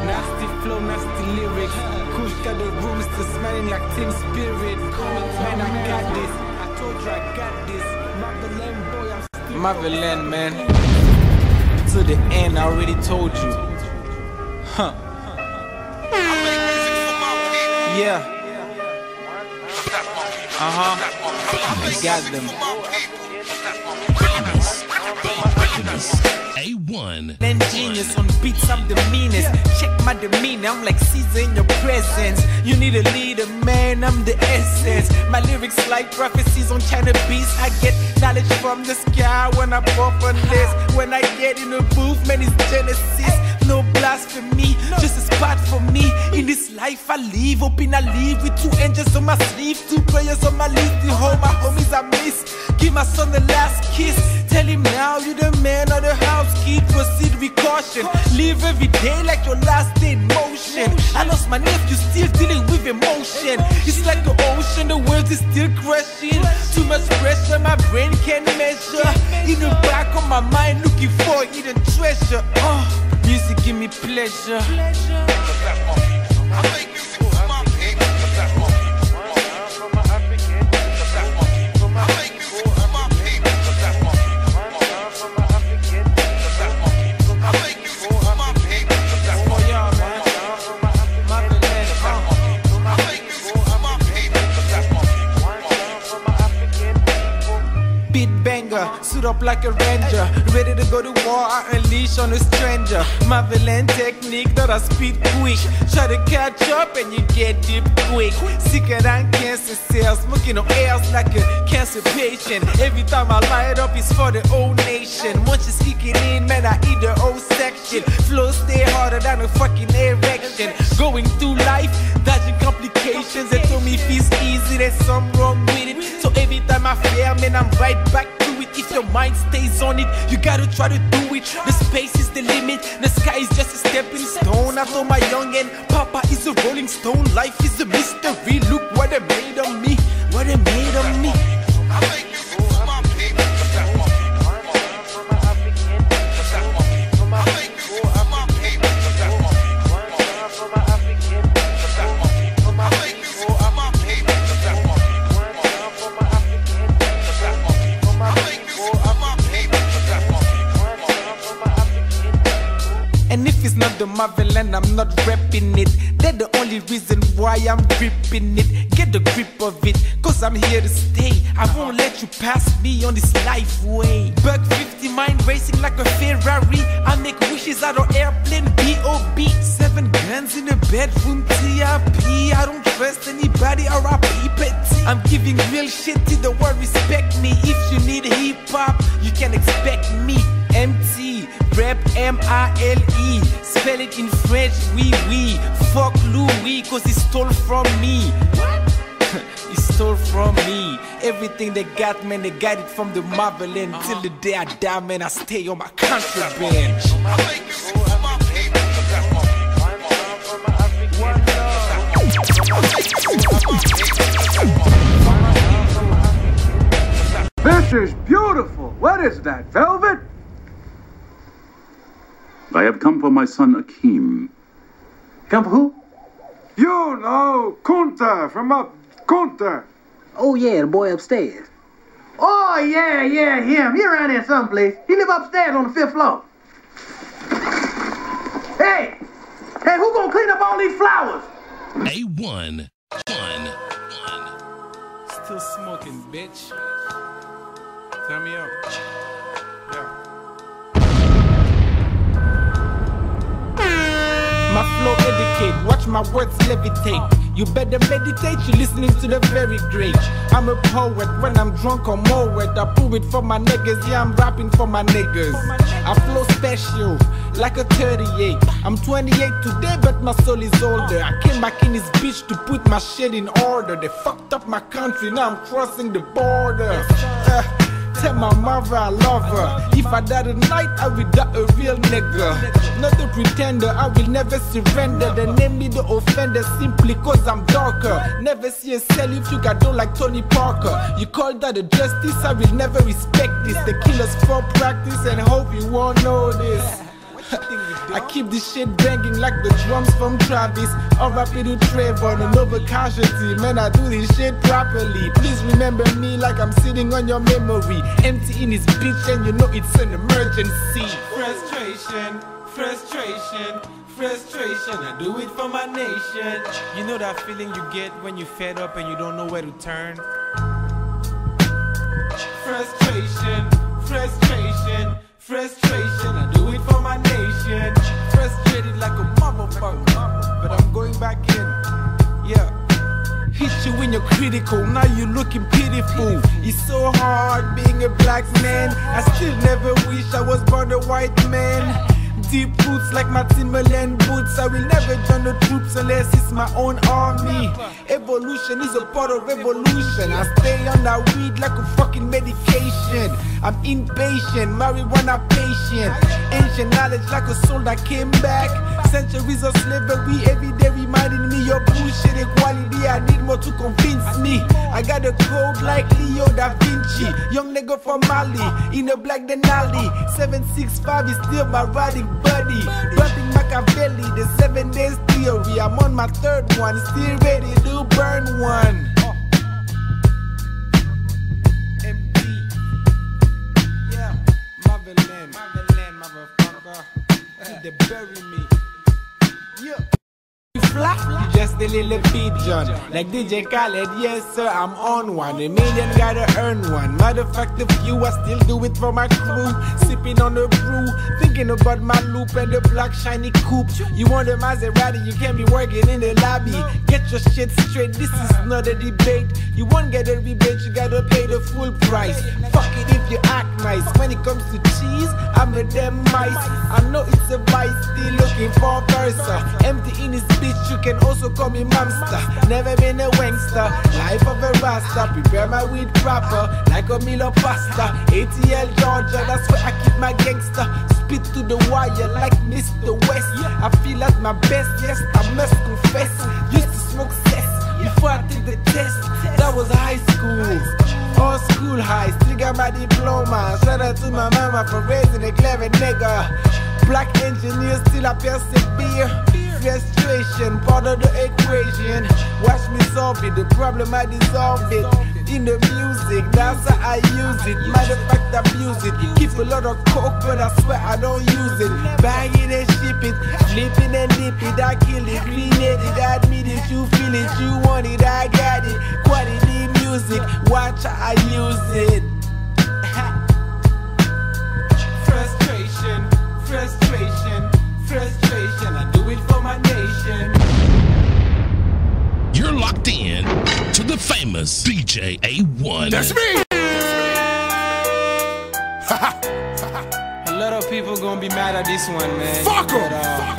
nasty flow, nasty lyrics. Got the rooms to smelling like team spirit. Man, I got this. I told you I got this. My Belen boy, I'm still my Belen, man. To the end, I already told you. Huh. Yeah. Uh-huh. I got them. Day one. Then genius on beats, I'm the meanest. Check my demeanor, I'm like Caesar in your presence. You need a leader, man, I'm the essence. My lyrics like prophecies on China beats. I get knowledge from the sky when I puff on this. When I get in the booth, man, it's Genesis. No blasphemy, just a spot for me. In this life I live, hoping I live with two angels on my sleeve, two prayers on my leaf. The whole my homies I miss. Give my son the last kiss. Tell him now you the man of the house. Kid, proceed with caution. Live every day like your last day in motion. I lost my nephew, still dealing with emotion. It's like the ocean, the world is still crashing. Too much pressure, my brain can't measure. In the back of my mind, looking for hidden treasure. Uh. Music give me pleasure. pleasure. I make music for my people. I make music for my people. I make music for my people. For y'all, man. I make music for my people. Beat banger, suit up like a ranger, ready to go to war. I unleash on a stranger. My villain technique that I speed quick. Try to catch up and you get deep quick. Sicker than cancer cells, smoking on airs like a cancer patient. Every time I light up, it's for the whole nation. Once it's kicking in, man, I eat the whole section. Flow stay harder than a fucking erection. Going through life, dodging complications. They told me if it's easy, there's something wrong with it. So every time I fail, man, I'm right back to it. If your mind stays on it, you gotta try to do it. The space is the limit, the sky is just a stepping stone. I told my youngin', Papa is a rolling stone. Life is a mystery, look what it made of me. What it made of me. I make music for my people. I make music for my people. I make music for my people. I make music for my people. And if it's not the Motherland, I'm not repping it. That's the only reason why I'm gripping it. Get the grip of it, cause I'm here to stay. I won't let you pass me on this life way. Buck fifty, mind racing like a Ferrari. I make wishes out of airplane, B O B Seven guns in the bedroom, T I P I don't trust anybody, R I P Petty. I'm giving real shit to the world, respect me. If you need hip-hop, you can expect me. M T, rap M I L E, spell it in French, oui, oui. Fuck Louis, cause he stole from me. He stole from me. Everything they got, man, they got it from the Motherland. Till the day I die, man, I stay on my contraband. I make music for my people. This is beautiful. What is that, velvet? I have come for my son, Akeem. Come for who? You know, Kunta, from up, Kunta. Oh, yeah, the boy upstairs. Oh, yeah, yeah, him. He around here someplace. He live upstairs on the fifth floor. Hey, hey, who gonna clean up all these flowers? A one, one, one. Still smoking, bitch. Turn me up. Yeah. My flow educate, watch my words levitate. You better meditate, you're listening to the very great. I'm a poet, when I'm drunk I'm mowed. I prove it for my niggas, yeah, I'm rapping for my niggas. I flow special, like a thirty-eight. I'm twenty-eight today, but my soul is older. I came back in this bitch to put my shit in order. They fucked up my country, now I'm crossing the border. Uh, Tell my mother I love her. If I die tonight, I will die a real nigga. Not a pretender, I will never surrender. They name me the offender simply cause I'm darker. Never see a cell if you got done like Tony Parker. You call that a justice, I will never respect this. They kill us for practice and hope you won't know this. I keep this shit banging like the drums from Travis. R I P to Trevor, no over casualty. Man, I do this shit properly. Please remember me like I'm sitting on your memory. Empty in this bitch and you know it's an emergency. Frustration, frustration, frustration. I do it for my nation. You know that feeling you get when you fed up and you don't know where to turn? Frustration, frustration, frustration. I do when you're critical, now you're looking pitiful. It's so hard being a black man. I still never wish I was born a white man. Deep roots like my M T Motherland boots. I will never join the troops unless it's my own army. Evolution is a part of revolution. I stay on that weed like a fucking medication. I'm impatient, marijuana patient. Ancient knowledge like a soul that came back. Centuries of slavery every day reminding me of bullshit equality. I need more to convince me. I got a code like Leo da Vinci. Young nigga from Mali, in a black Denali. seven six five is still my riding buddy. Rapping Machiavelli, the seven days theory. I'm on my third one, still ready to burn one. M T, yeah, Motherland, Motherland, motherfucker. They bury me. Yeah. Fly? Just a little pigeon, like D J Khaled, yes sir, I'm on one. A million gotta earn one, motherfucker few, I still do it for my crew. Sipping on the brew, thinking about my loop and the black shiny coupe. You want a Maserati, you can't be working in the lobby. Get your shit straight, this is not a debate. You won't get a rebate, you gotta pay the full price. Fuck it if you act nice, when it comes to cheese, I'm a damn mice. I know it's a vice, still looking for a versa. Empty in his bitch. You can also call me Mamster. Never been a wangster. Life of a rasta. Prepare my weed proper, like a meal of pasta. A T L Georgia, that's where I keep my gangster. Spit to the wire like Mister West. I feel at my best, yes, I must confess. Used to smoke cess before I took the test. That was high school, all school high. Still got my diploma. Shout out to my mama for raising a clever nigga. Black engineer, still I persevere. Frustration, part of the equation. Watch me solve it, the problem I dissolve it. In the music, that's how I use it. Matter of fact, abuse it. Keep a lot of coke, but I swear I don't use it. Buy it and ship it, flip it and dip it. I kill it, clean it, I admit it. You feel it, you want it, I got it. Quality music, watch how I use it. Frustration, frustration, frustration. I do it for my nation. You're locked in to the famous D J Aone. That's me. A lot of people gonna be mad at this one, man. Fuck 'em. Uh, fuck,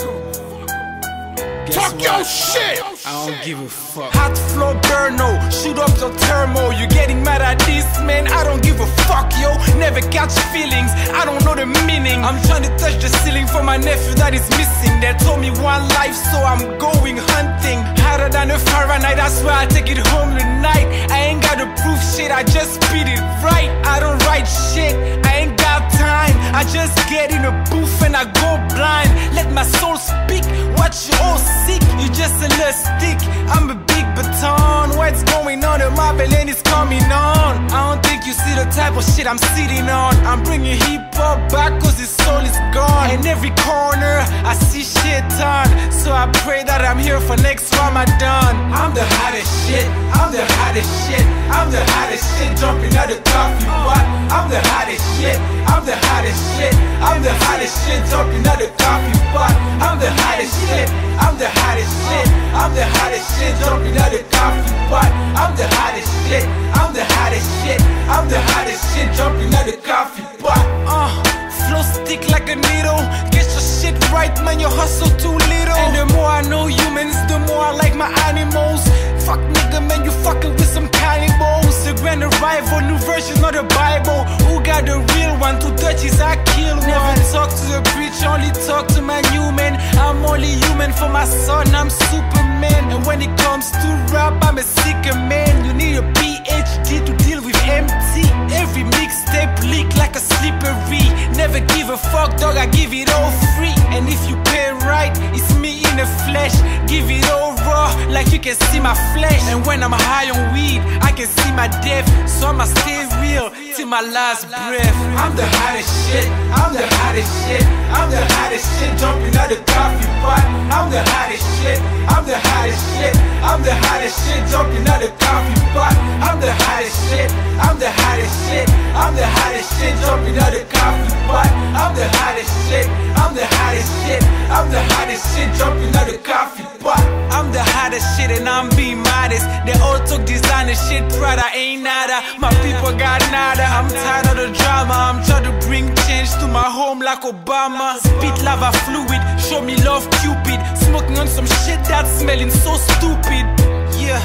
fuck what? Your shit. I don't give a fuck. Hot flow burno, shoot up your thermo. You getting mad at this, man? I don't give a fuck, yo. Never catch feelings, I don't know the meaning. I'm trying to touch the ceiling for my nephew that is missing. They told me one life, so I'm going hunting. Harder than a Fahrenheit, that's why I take it home tonight. I ain't gotta prove shit, I just spit it right. I don't write shit, I ain't got time. I just get in a booth and I go blind. Let my soul speak, watch you all sick. You just a list. I'm a big baton. What's going on? The Motherland is coming on. I don't think you see the type of shit I'm sitting on. I'm bringing hip hop back cause his soul is gone. In every corner I see shit on. So I pray that I'm here for next Ramadan. I'm the hottest shit, I'm the hottest shit, I'm the hottest shit, jumping out the coffee pot. I'm the hottest shit, I'm the hottest shit, I'm the hottest shit, jumping out the coffee pot. I'm the hottest shit, I'm the hottest shit, I'm the hottest shit, jumping out the coffee pot. I'm the hottest shit, I'm the hottest shit, I'm the hottest shit, jumping out the coffee pot. Uh, flow stick like a needle. Get your shit right, man, you hustle too little. And the more I know humans, the more I like my animals. Fuck nigga, man, you fucking with some cannibals. The grand arrival, new version of the Bible. Who got the real one? Two touches, I kill one. Never talk to the preacher, only talk to my human. I'm only human for my son, I'm Superman. And when it comes to rap, I'm a sicker man. You need a P H D to deal with M T. Every mixtape leak like a slippery. Never give a fuck, dog, I give it all free. And if you pay right, it's me in the flesh. Give it all raw, like you can see my face. And when I'm high on weed, I can see my death. So I'ma stay real till my last breath. I'm the hottest shit, I'm the hottest shit, I'm the hottest shit, jumping out the coffee pot. I'm the hottest shit, I'm the hottest shit, I'm the hottest shit, jumping out the coffee pot. I'm the hottest shit, I'm the hottest shit, I'm the hottest shit, jumping out the coffee pot. I'm the hottest shit, I'm the hottest shit, I'm the hottest shit, jumping out the coffee pot. I'm the hottest shit and I'm being modest. They all took this I got nada. I'm tired of the drama. I'm trying to bring change to my home like Obama. Spit lava fluid, show me love Cupid. Smoking on some shit that's smelling so stupid. Yeah,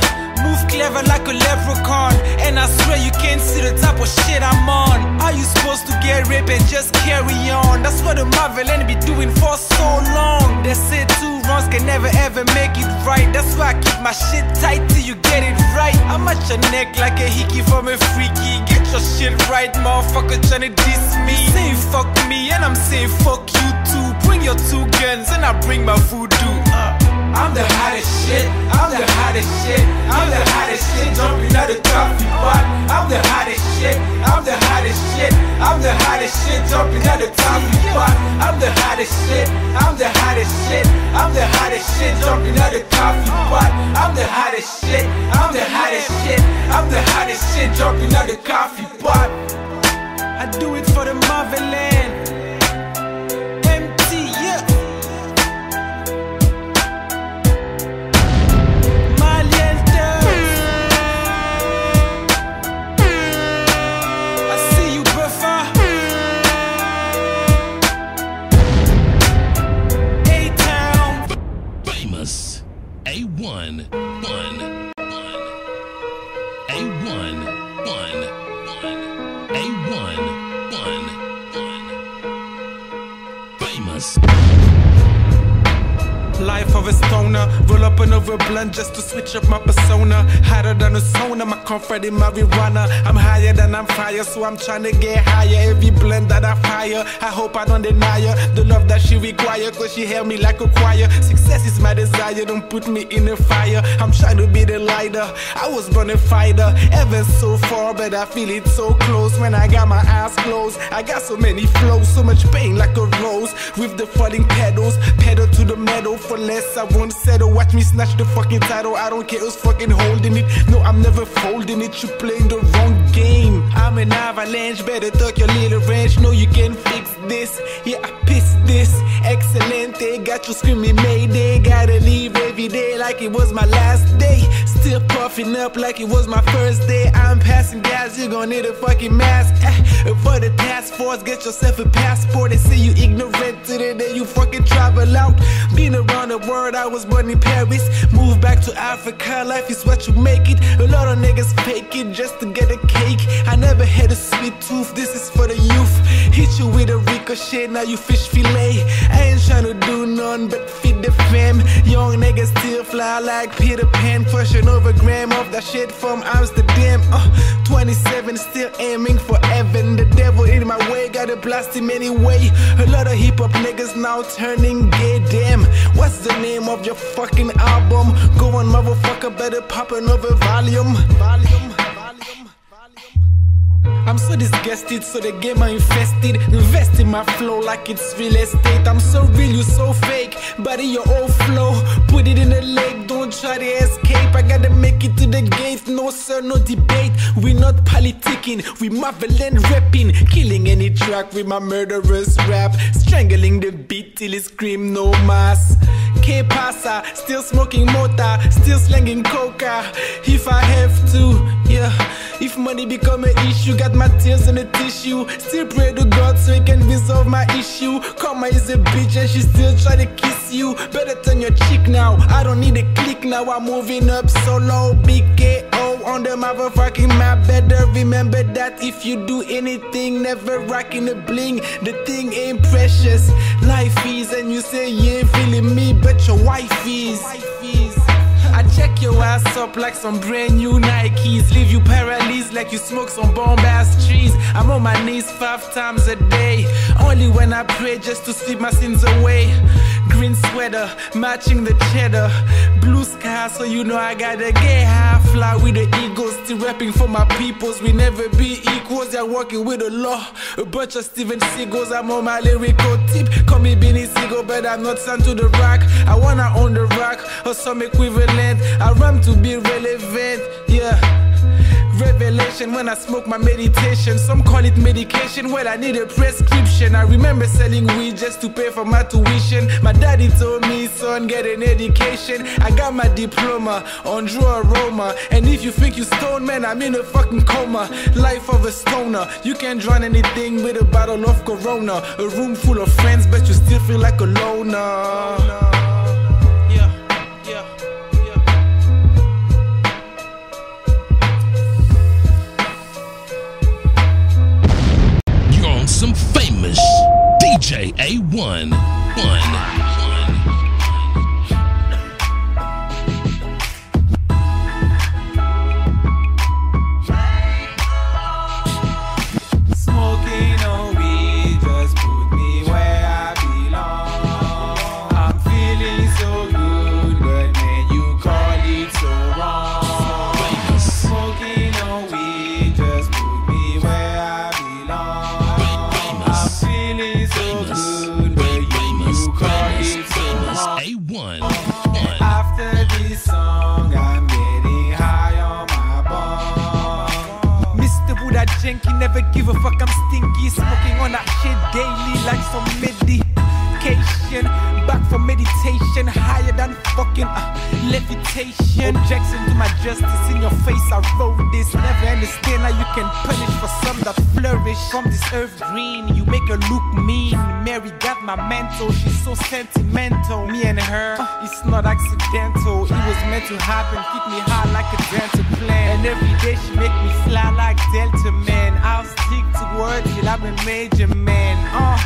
move clever like a leprechaun, and I swear you can't see the type of shit I'm on. Are you supposed to get raped and just carry on? That's what the Motherland be doing for so long. They say two wrongs can never ever make it right. That's why I keep my shit tight till you get it right. I'm at your neck like a hickey from a freaky. Get your shit right, motherfucker tryna diss me. You say fuck me and I'm saying fuck you too. Bring your two guns and I bring my voodoo. uh. I'm the hottest shit, I'm the hottest shit, I'm the hottest shit, jumping out the coffee pot. I'm the hottest shit, I'm the hottest shit, I'm the hottest shit, jumping out the coffee pot. I'm the hottest shit, I'm the hottest shit, I'm the hottest shit, jumping out the coffee pot. I'm the hottest shit, I'm the hottest shit, I'm the hottest shit, jumping out the coffee pot. I do it for the Motherland. M T, yeah. One, one, one, a one, one, one, a one, one, one, famous. Life of a stoner, roll up another blunt just to switch up my persona. Hotter than a sauna, my comfort in marijuana. I'm higher than I'm fire, so I'm trying to get higher. Every blend that I fire, I hope I don't deny her the love that she require, cause she held me like a choir. Success is my desire, don't put me in a fire. I'm trying to be the lighter, I was born a fighter. Ever so far, but I feel it so close. When I got my eyes closed, I got so many flows, so much pain like a rose. With the falling pedals, pedal to the metal. For less, I won't settle. Watch me snatch the fucking title. I don't care who's fucking holding it. No, I'm never folding it. You playing the wrong game. I'm an avalanche. Better tuck your little wrench. No, you can't fix this. Yeah, I piss this. Excellent. They got you screaming Mayday. Gotta leave every day like it was my last day. Still puffing up like it was my first day. I'm passing gas. You're gonna need a fucking mask. Eh, for the task force, get yourself a passport. They say you ignorant to the day you fucking travel out. Been around the world, I was born in Paris. Moved back to Africa, life is what you make it. A lot of niggas fake it just to get a cake. I never had a sweet tooth, this is for the youth. Hit you with a ricochet, now you fish fillet. I ain't tryna do none but feed the fam. Young niggas still fly like Peter Pan. Crushing over gram of that shit from Amsterdam. uh, twenty-seven, still aiming for heaven. The devil in my way, gotta blast him anyway. A lot of hip-hop niggas now turning gay, damn. What's What's the name of your fucking album? Go on, motherfucker, better pop another volume. Volume, volume, volume. I'm so disgusted, so the game I invested. Invest in my flow like it's real estate. I'm so real, you so fake. Body your old flow, put it in the lake. Don't try to escape. I gotta make it to the gates. No sir, no debate. We not politicking, we Motherland repping. Killing any track with my murderous rap. Strangling the beat till it scream no mas. Que pasa? Still smoking mota, still slanging coca. If I have to, yeah. If money become an issue, got my tears in a tissue. Still pray to God so he can resolve my issue. Karma is a bitch and she still try to kiss you. Better turn your cheek now, I don't need a click now. I'm moving up solo, B K O on the motherfucking map. Better remember that if you do anything, never rocking a bling. The thing ain't precious, life is. And you say you ain't feeling me, but your wife is. I check your ass up like some brand new Nikes. Leave you paralyzed like you smoke some bomb-ass trees. I'm on my knees five times a day. Only when I pray just to sweep my sins away. Green sweater, matching the cheddar. Blue sky, so you know I gotta get high. Fly with the eagles, still rapping for my peoples. We never be equals, they're working with the law. A bunch of Steven Seagulls, I'm on my lyrical tip. Call me Benny Seagull, but I'm not signed to the rock. I wanna own the rock, or some equivalent. I rhyme to be relevant, yeah. Revelation when I smoke my meditation. Some call it need medication, well I need a prescription. I remember selling weed just to pay for my tuition. My daddy told me, son, get an education. I got my diploma on Drew Aroma. And if you think you stone, man, I'm in a fucking coma. Life of a stoner, you can't drown anything with a bottle of Corona. A room full of friends, but you still feel like a loner. Yeah, yeah, yeah. You're on some famous D J Aone. One. Never give a fuck, I'm stinky. Smoking on that shit daily like some medication. Back for meditation, higher than fucking uh, levitation. Objection to my justice, in your face I wrote this. Never understand how you can punish for some that flourish. From this earth green, you make her look mean. Mary got my mantle, she's so sentimental. Me and her, uh, it's not accidental. It was meant to happen, keep me high like a dental plan. And every day she make me fly like Delta Man. I'll stick to words till I'm a major man. uh,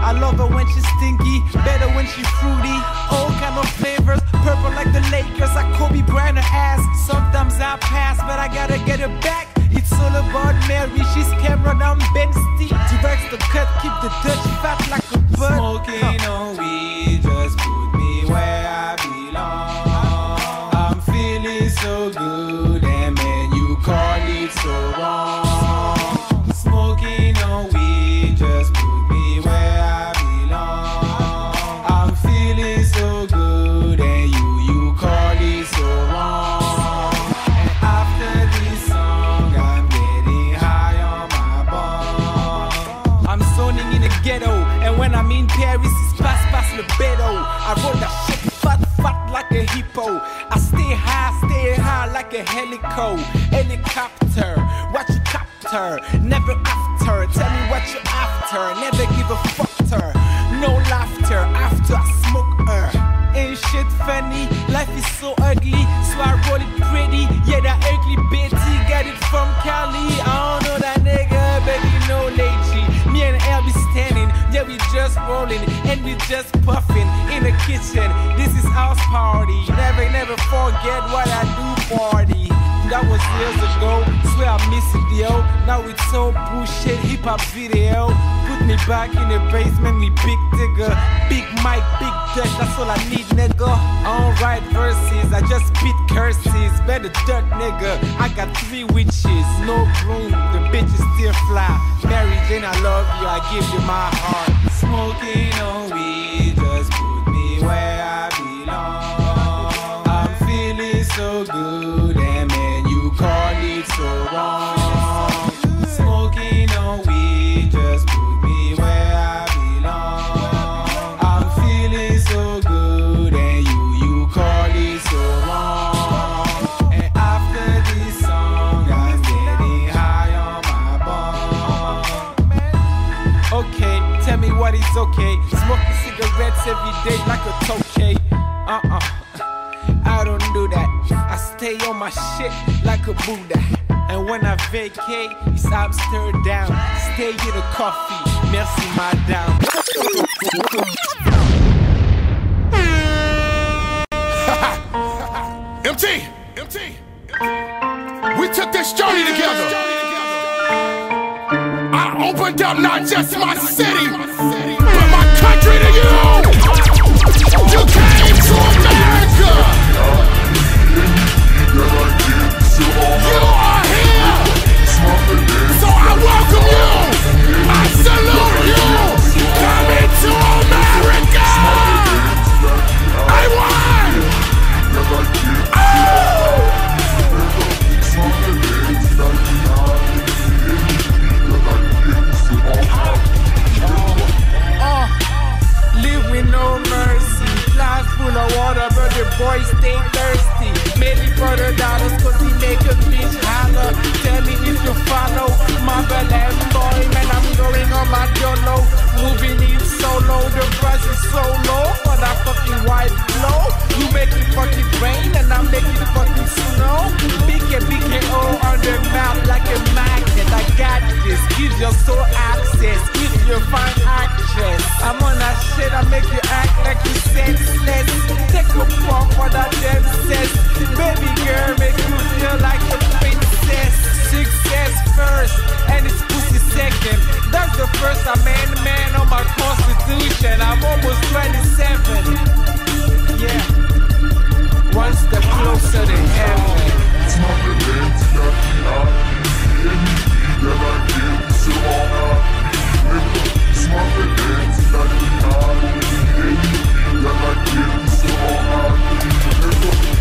I love her when she's stinky, better when she's fruity. All kind of flavors, purple like the Lakers. I Kobe Bryant her ass, sometimes I pass, but I gotta get her back. It's all about Mary, she's Cameron, I'm Ben Steve. Directs the cut, keep the Dutch fat like a bird. Smoking huh. on weed, just put me where I belong. I'm feeling so good, and man, you call it so wrong. Smoking on weed, just put me where I belong. I'm feeling so good, and you, you call it so wrong. I'm in Paris, it's past past libido. I roll that shit fat fat like a hippo. I stay high, stay high like a helico. Helicopter, what you capture? Never after, tell me what you after. Never give a fucker, no laughter after I smoke her. Ain't shit funny, life is so ugly, so I roll it pretty. Yeah, that ugly bitch, he got it from Cali. I don't know that nigga, baby, no lady. Me and L be standing, yeah, we just rolling and we just puffing in the kitchen. This is house party. Never, never forget what I do party. That was years ago. Swear I miss it, yo. Now it's so bullshit hip hop video. Put me back in the basement, we big digger, big mic, big duck. That's all I need, nigga. I don't write verses, I just spit curses. Better duck, nigga. I got three witches, no broom. The bitch is still fly. Mary Jane, I love you. I give you my heart. Smoking on weed, just put me where I belong. I'm feeling so good, and man, you call it so wrong. Smoking on weed, just put me where I belong. I'm feeling so good, and you, you call it so wrong. And after this song, I'm getting high on my bong. Okay, tell me what is okay. Smoking cigarettes every day like a tokay. Uh-uh, I don't do that. I stay on my shit like a Buddha. And when I vacate, it's Amsterdam. Stay in a coffee, merci madame. M T, M T, M T. We took this journey together. I opened up not just my city, but my country to you. You came to America. You are here, so I welcome you, I salute you, come into America, I won, oh! give your soul access, give your fine actress. I'm on a shit, I make you act like you senseless. Take a walk for that damn sense. Baby girl, make you feel like a princess. Success first, and it's pussy second. That's the first amendment on my constitution. I'm almost twenty-seven. Yeah, one step closer to heaven. It's my revenge, nothing I that I give to all I need. It's my revenge that I need. That I give to all I need.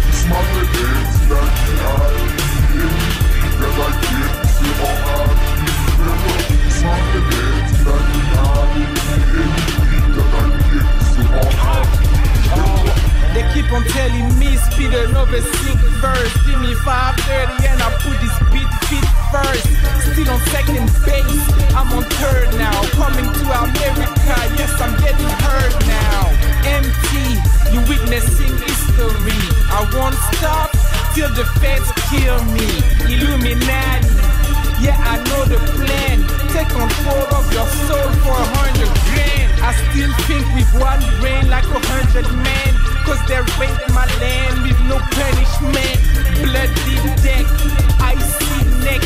It's my revenge that I need. That I give to all I need. It's my revenge that I need. That I give to all I need. They keep on telling me speed another sync verse. Give me five thirty and I put this beat feet first. Still on second base, I'm on third now. Coming to America, yes, I'm getting heard now. M T, you witnessing history. I won't stop till the feds kill me. Illuminati, yeah, I know the plan. Take control of your soul for a hundred grand. I still think with one brain like a hundred men. Cause they rape my land with no punishment. Bloody deck, icy neck.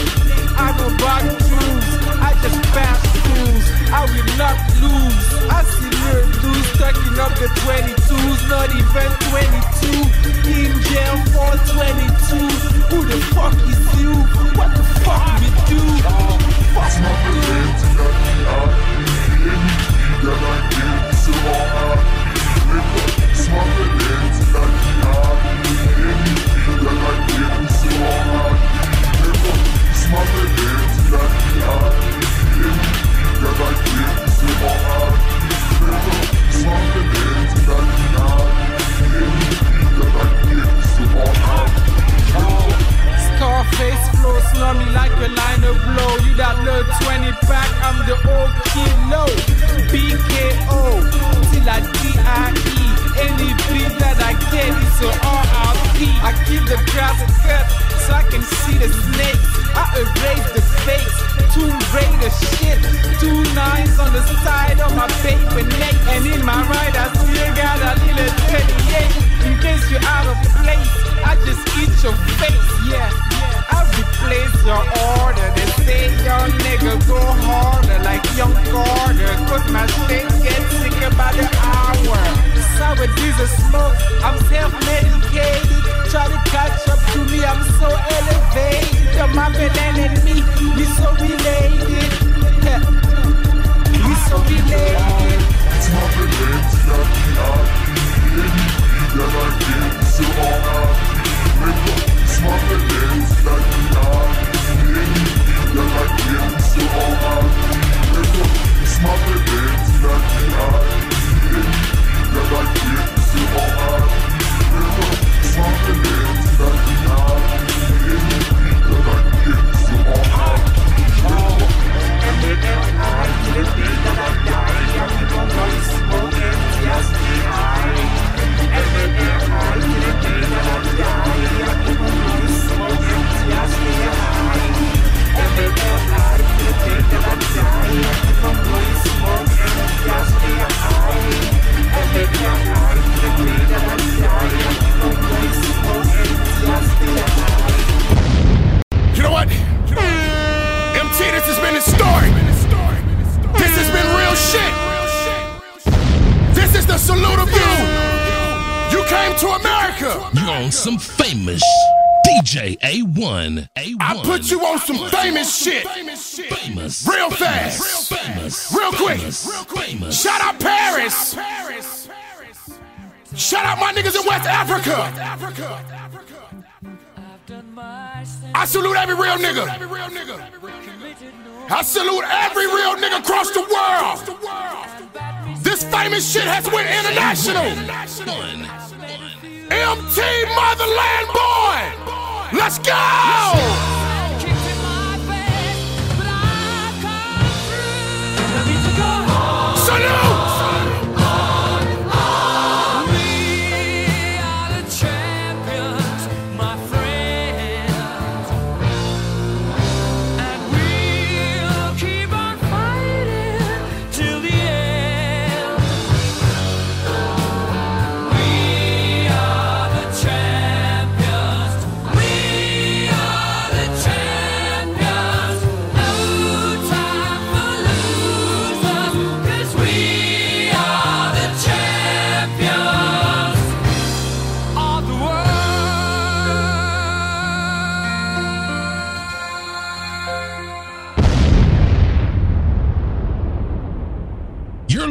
I don't rock rules, I just pass rules. I will not lose. I see her dudes stacking up the twenty-twos, not even twenty-two. In jail for twenty-two. Who the fuck is you? What the fuck we do? Fuck my dude. It's my revenge that I need. It's my revenge that I need, that I give to all I need. It's my revenge that I need, that I give to all I need. Scarface flow, slum me like a line of blow. You that little twenty pack, I'm the old kilo. B K O, till I D I E. Any beat that I get is a R R P. I keep the grass cut so I can see the snakes. I erase the face, Tomb Raider shit. Two nines on the side of my paper neck. And in my right I still got a little twenty-eight. In case you're out of place, I just eat your face, yeah. I replace your order. They say young nigga go harder like young Carter. Cause my shit gets sick by the hour. Sour diesel smoke, I'm self-medicated. Try to catch up to me, I'm so elevated. Your mama and me, we so related. Yeah. We so related. It's my revenge that I need, that I give to all I need. It's my revenge that I need, that I give to all I need. It's my revenge that I need, that I give to all I need. It's my revenge that I need. You know what? M T, this has been historic. This has been real shit. This is the salute of you. You came to America. You on some famous D J Aone. A one. I put you on some famous shit. Famous. Real fast. Famous. Real quick. Famous. Shout out Paris. Shout out my niggas in West Africa. I salute every real nigga. I salute every real nigga across the world. This famous shit has went international. M T Motherlandboy. Let's go. Keep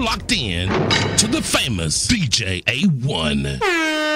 locked in to the famous D J Aone.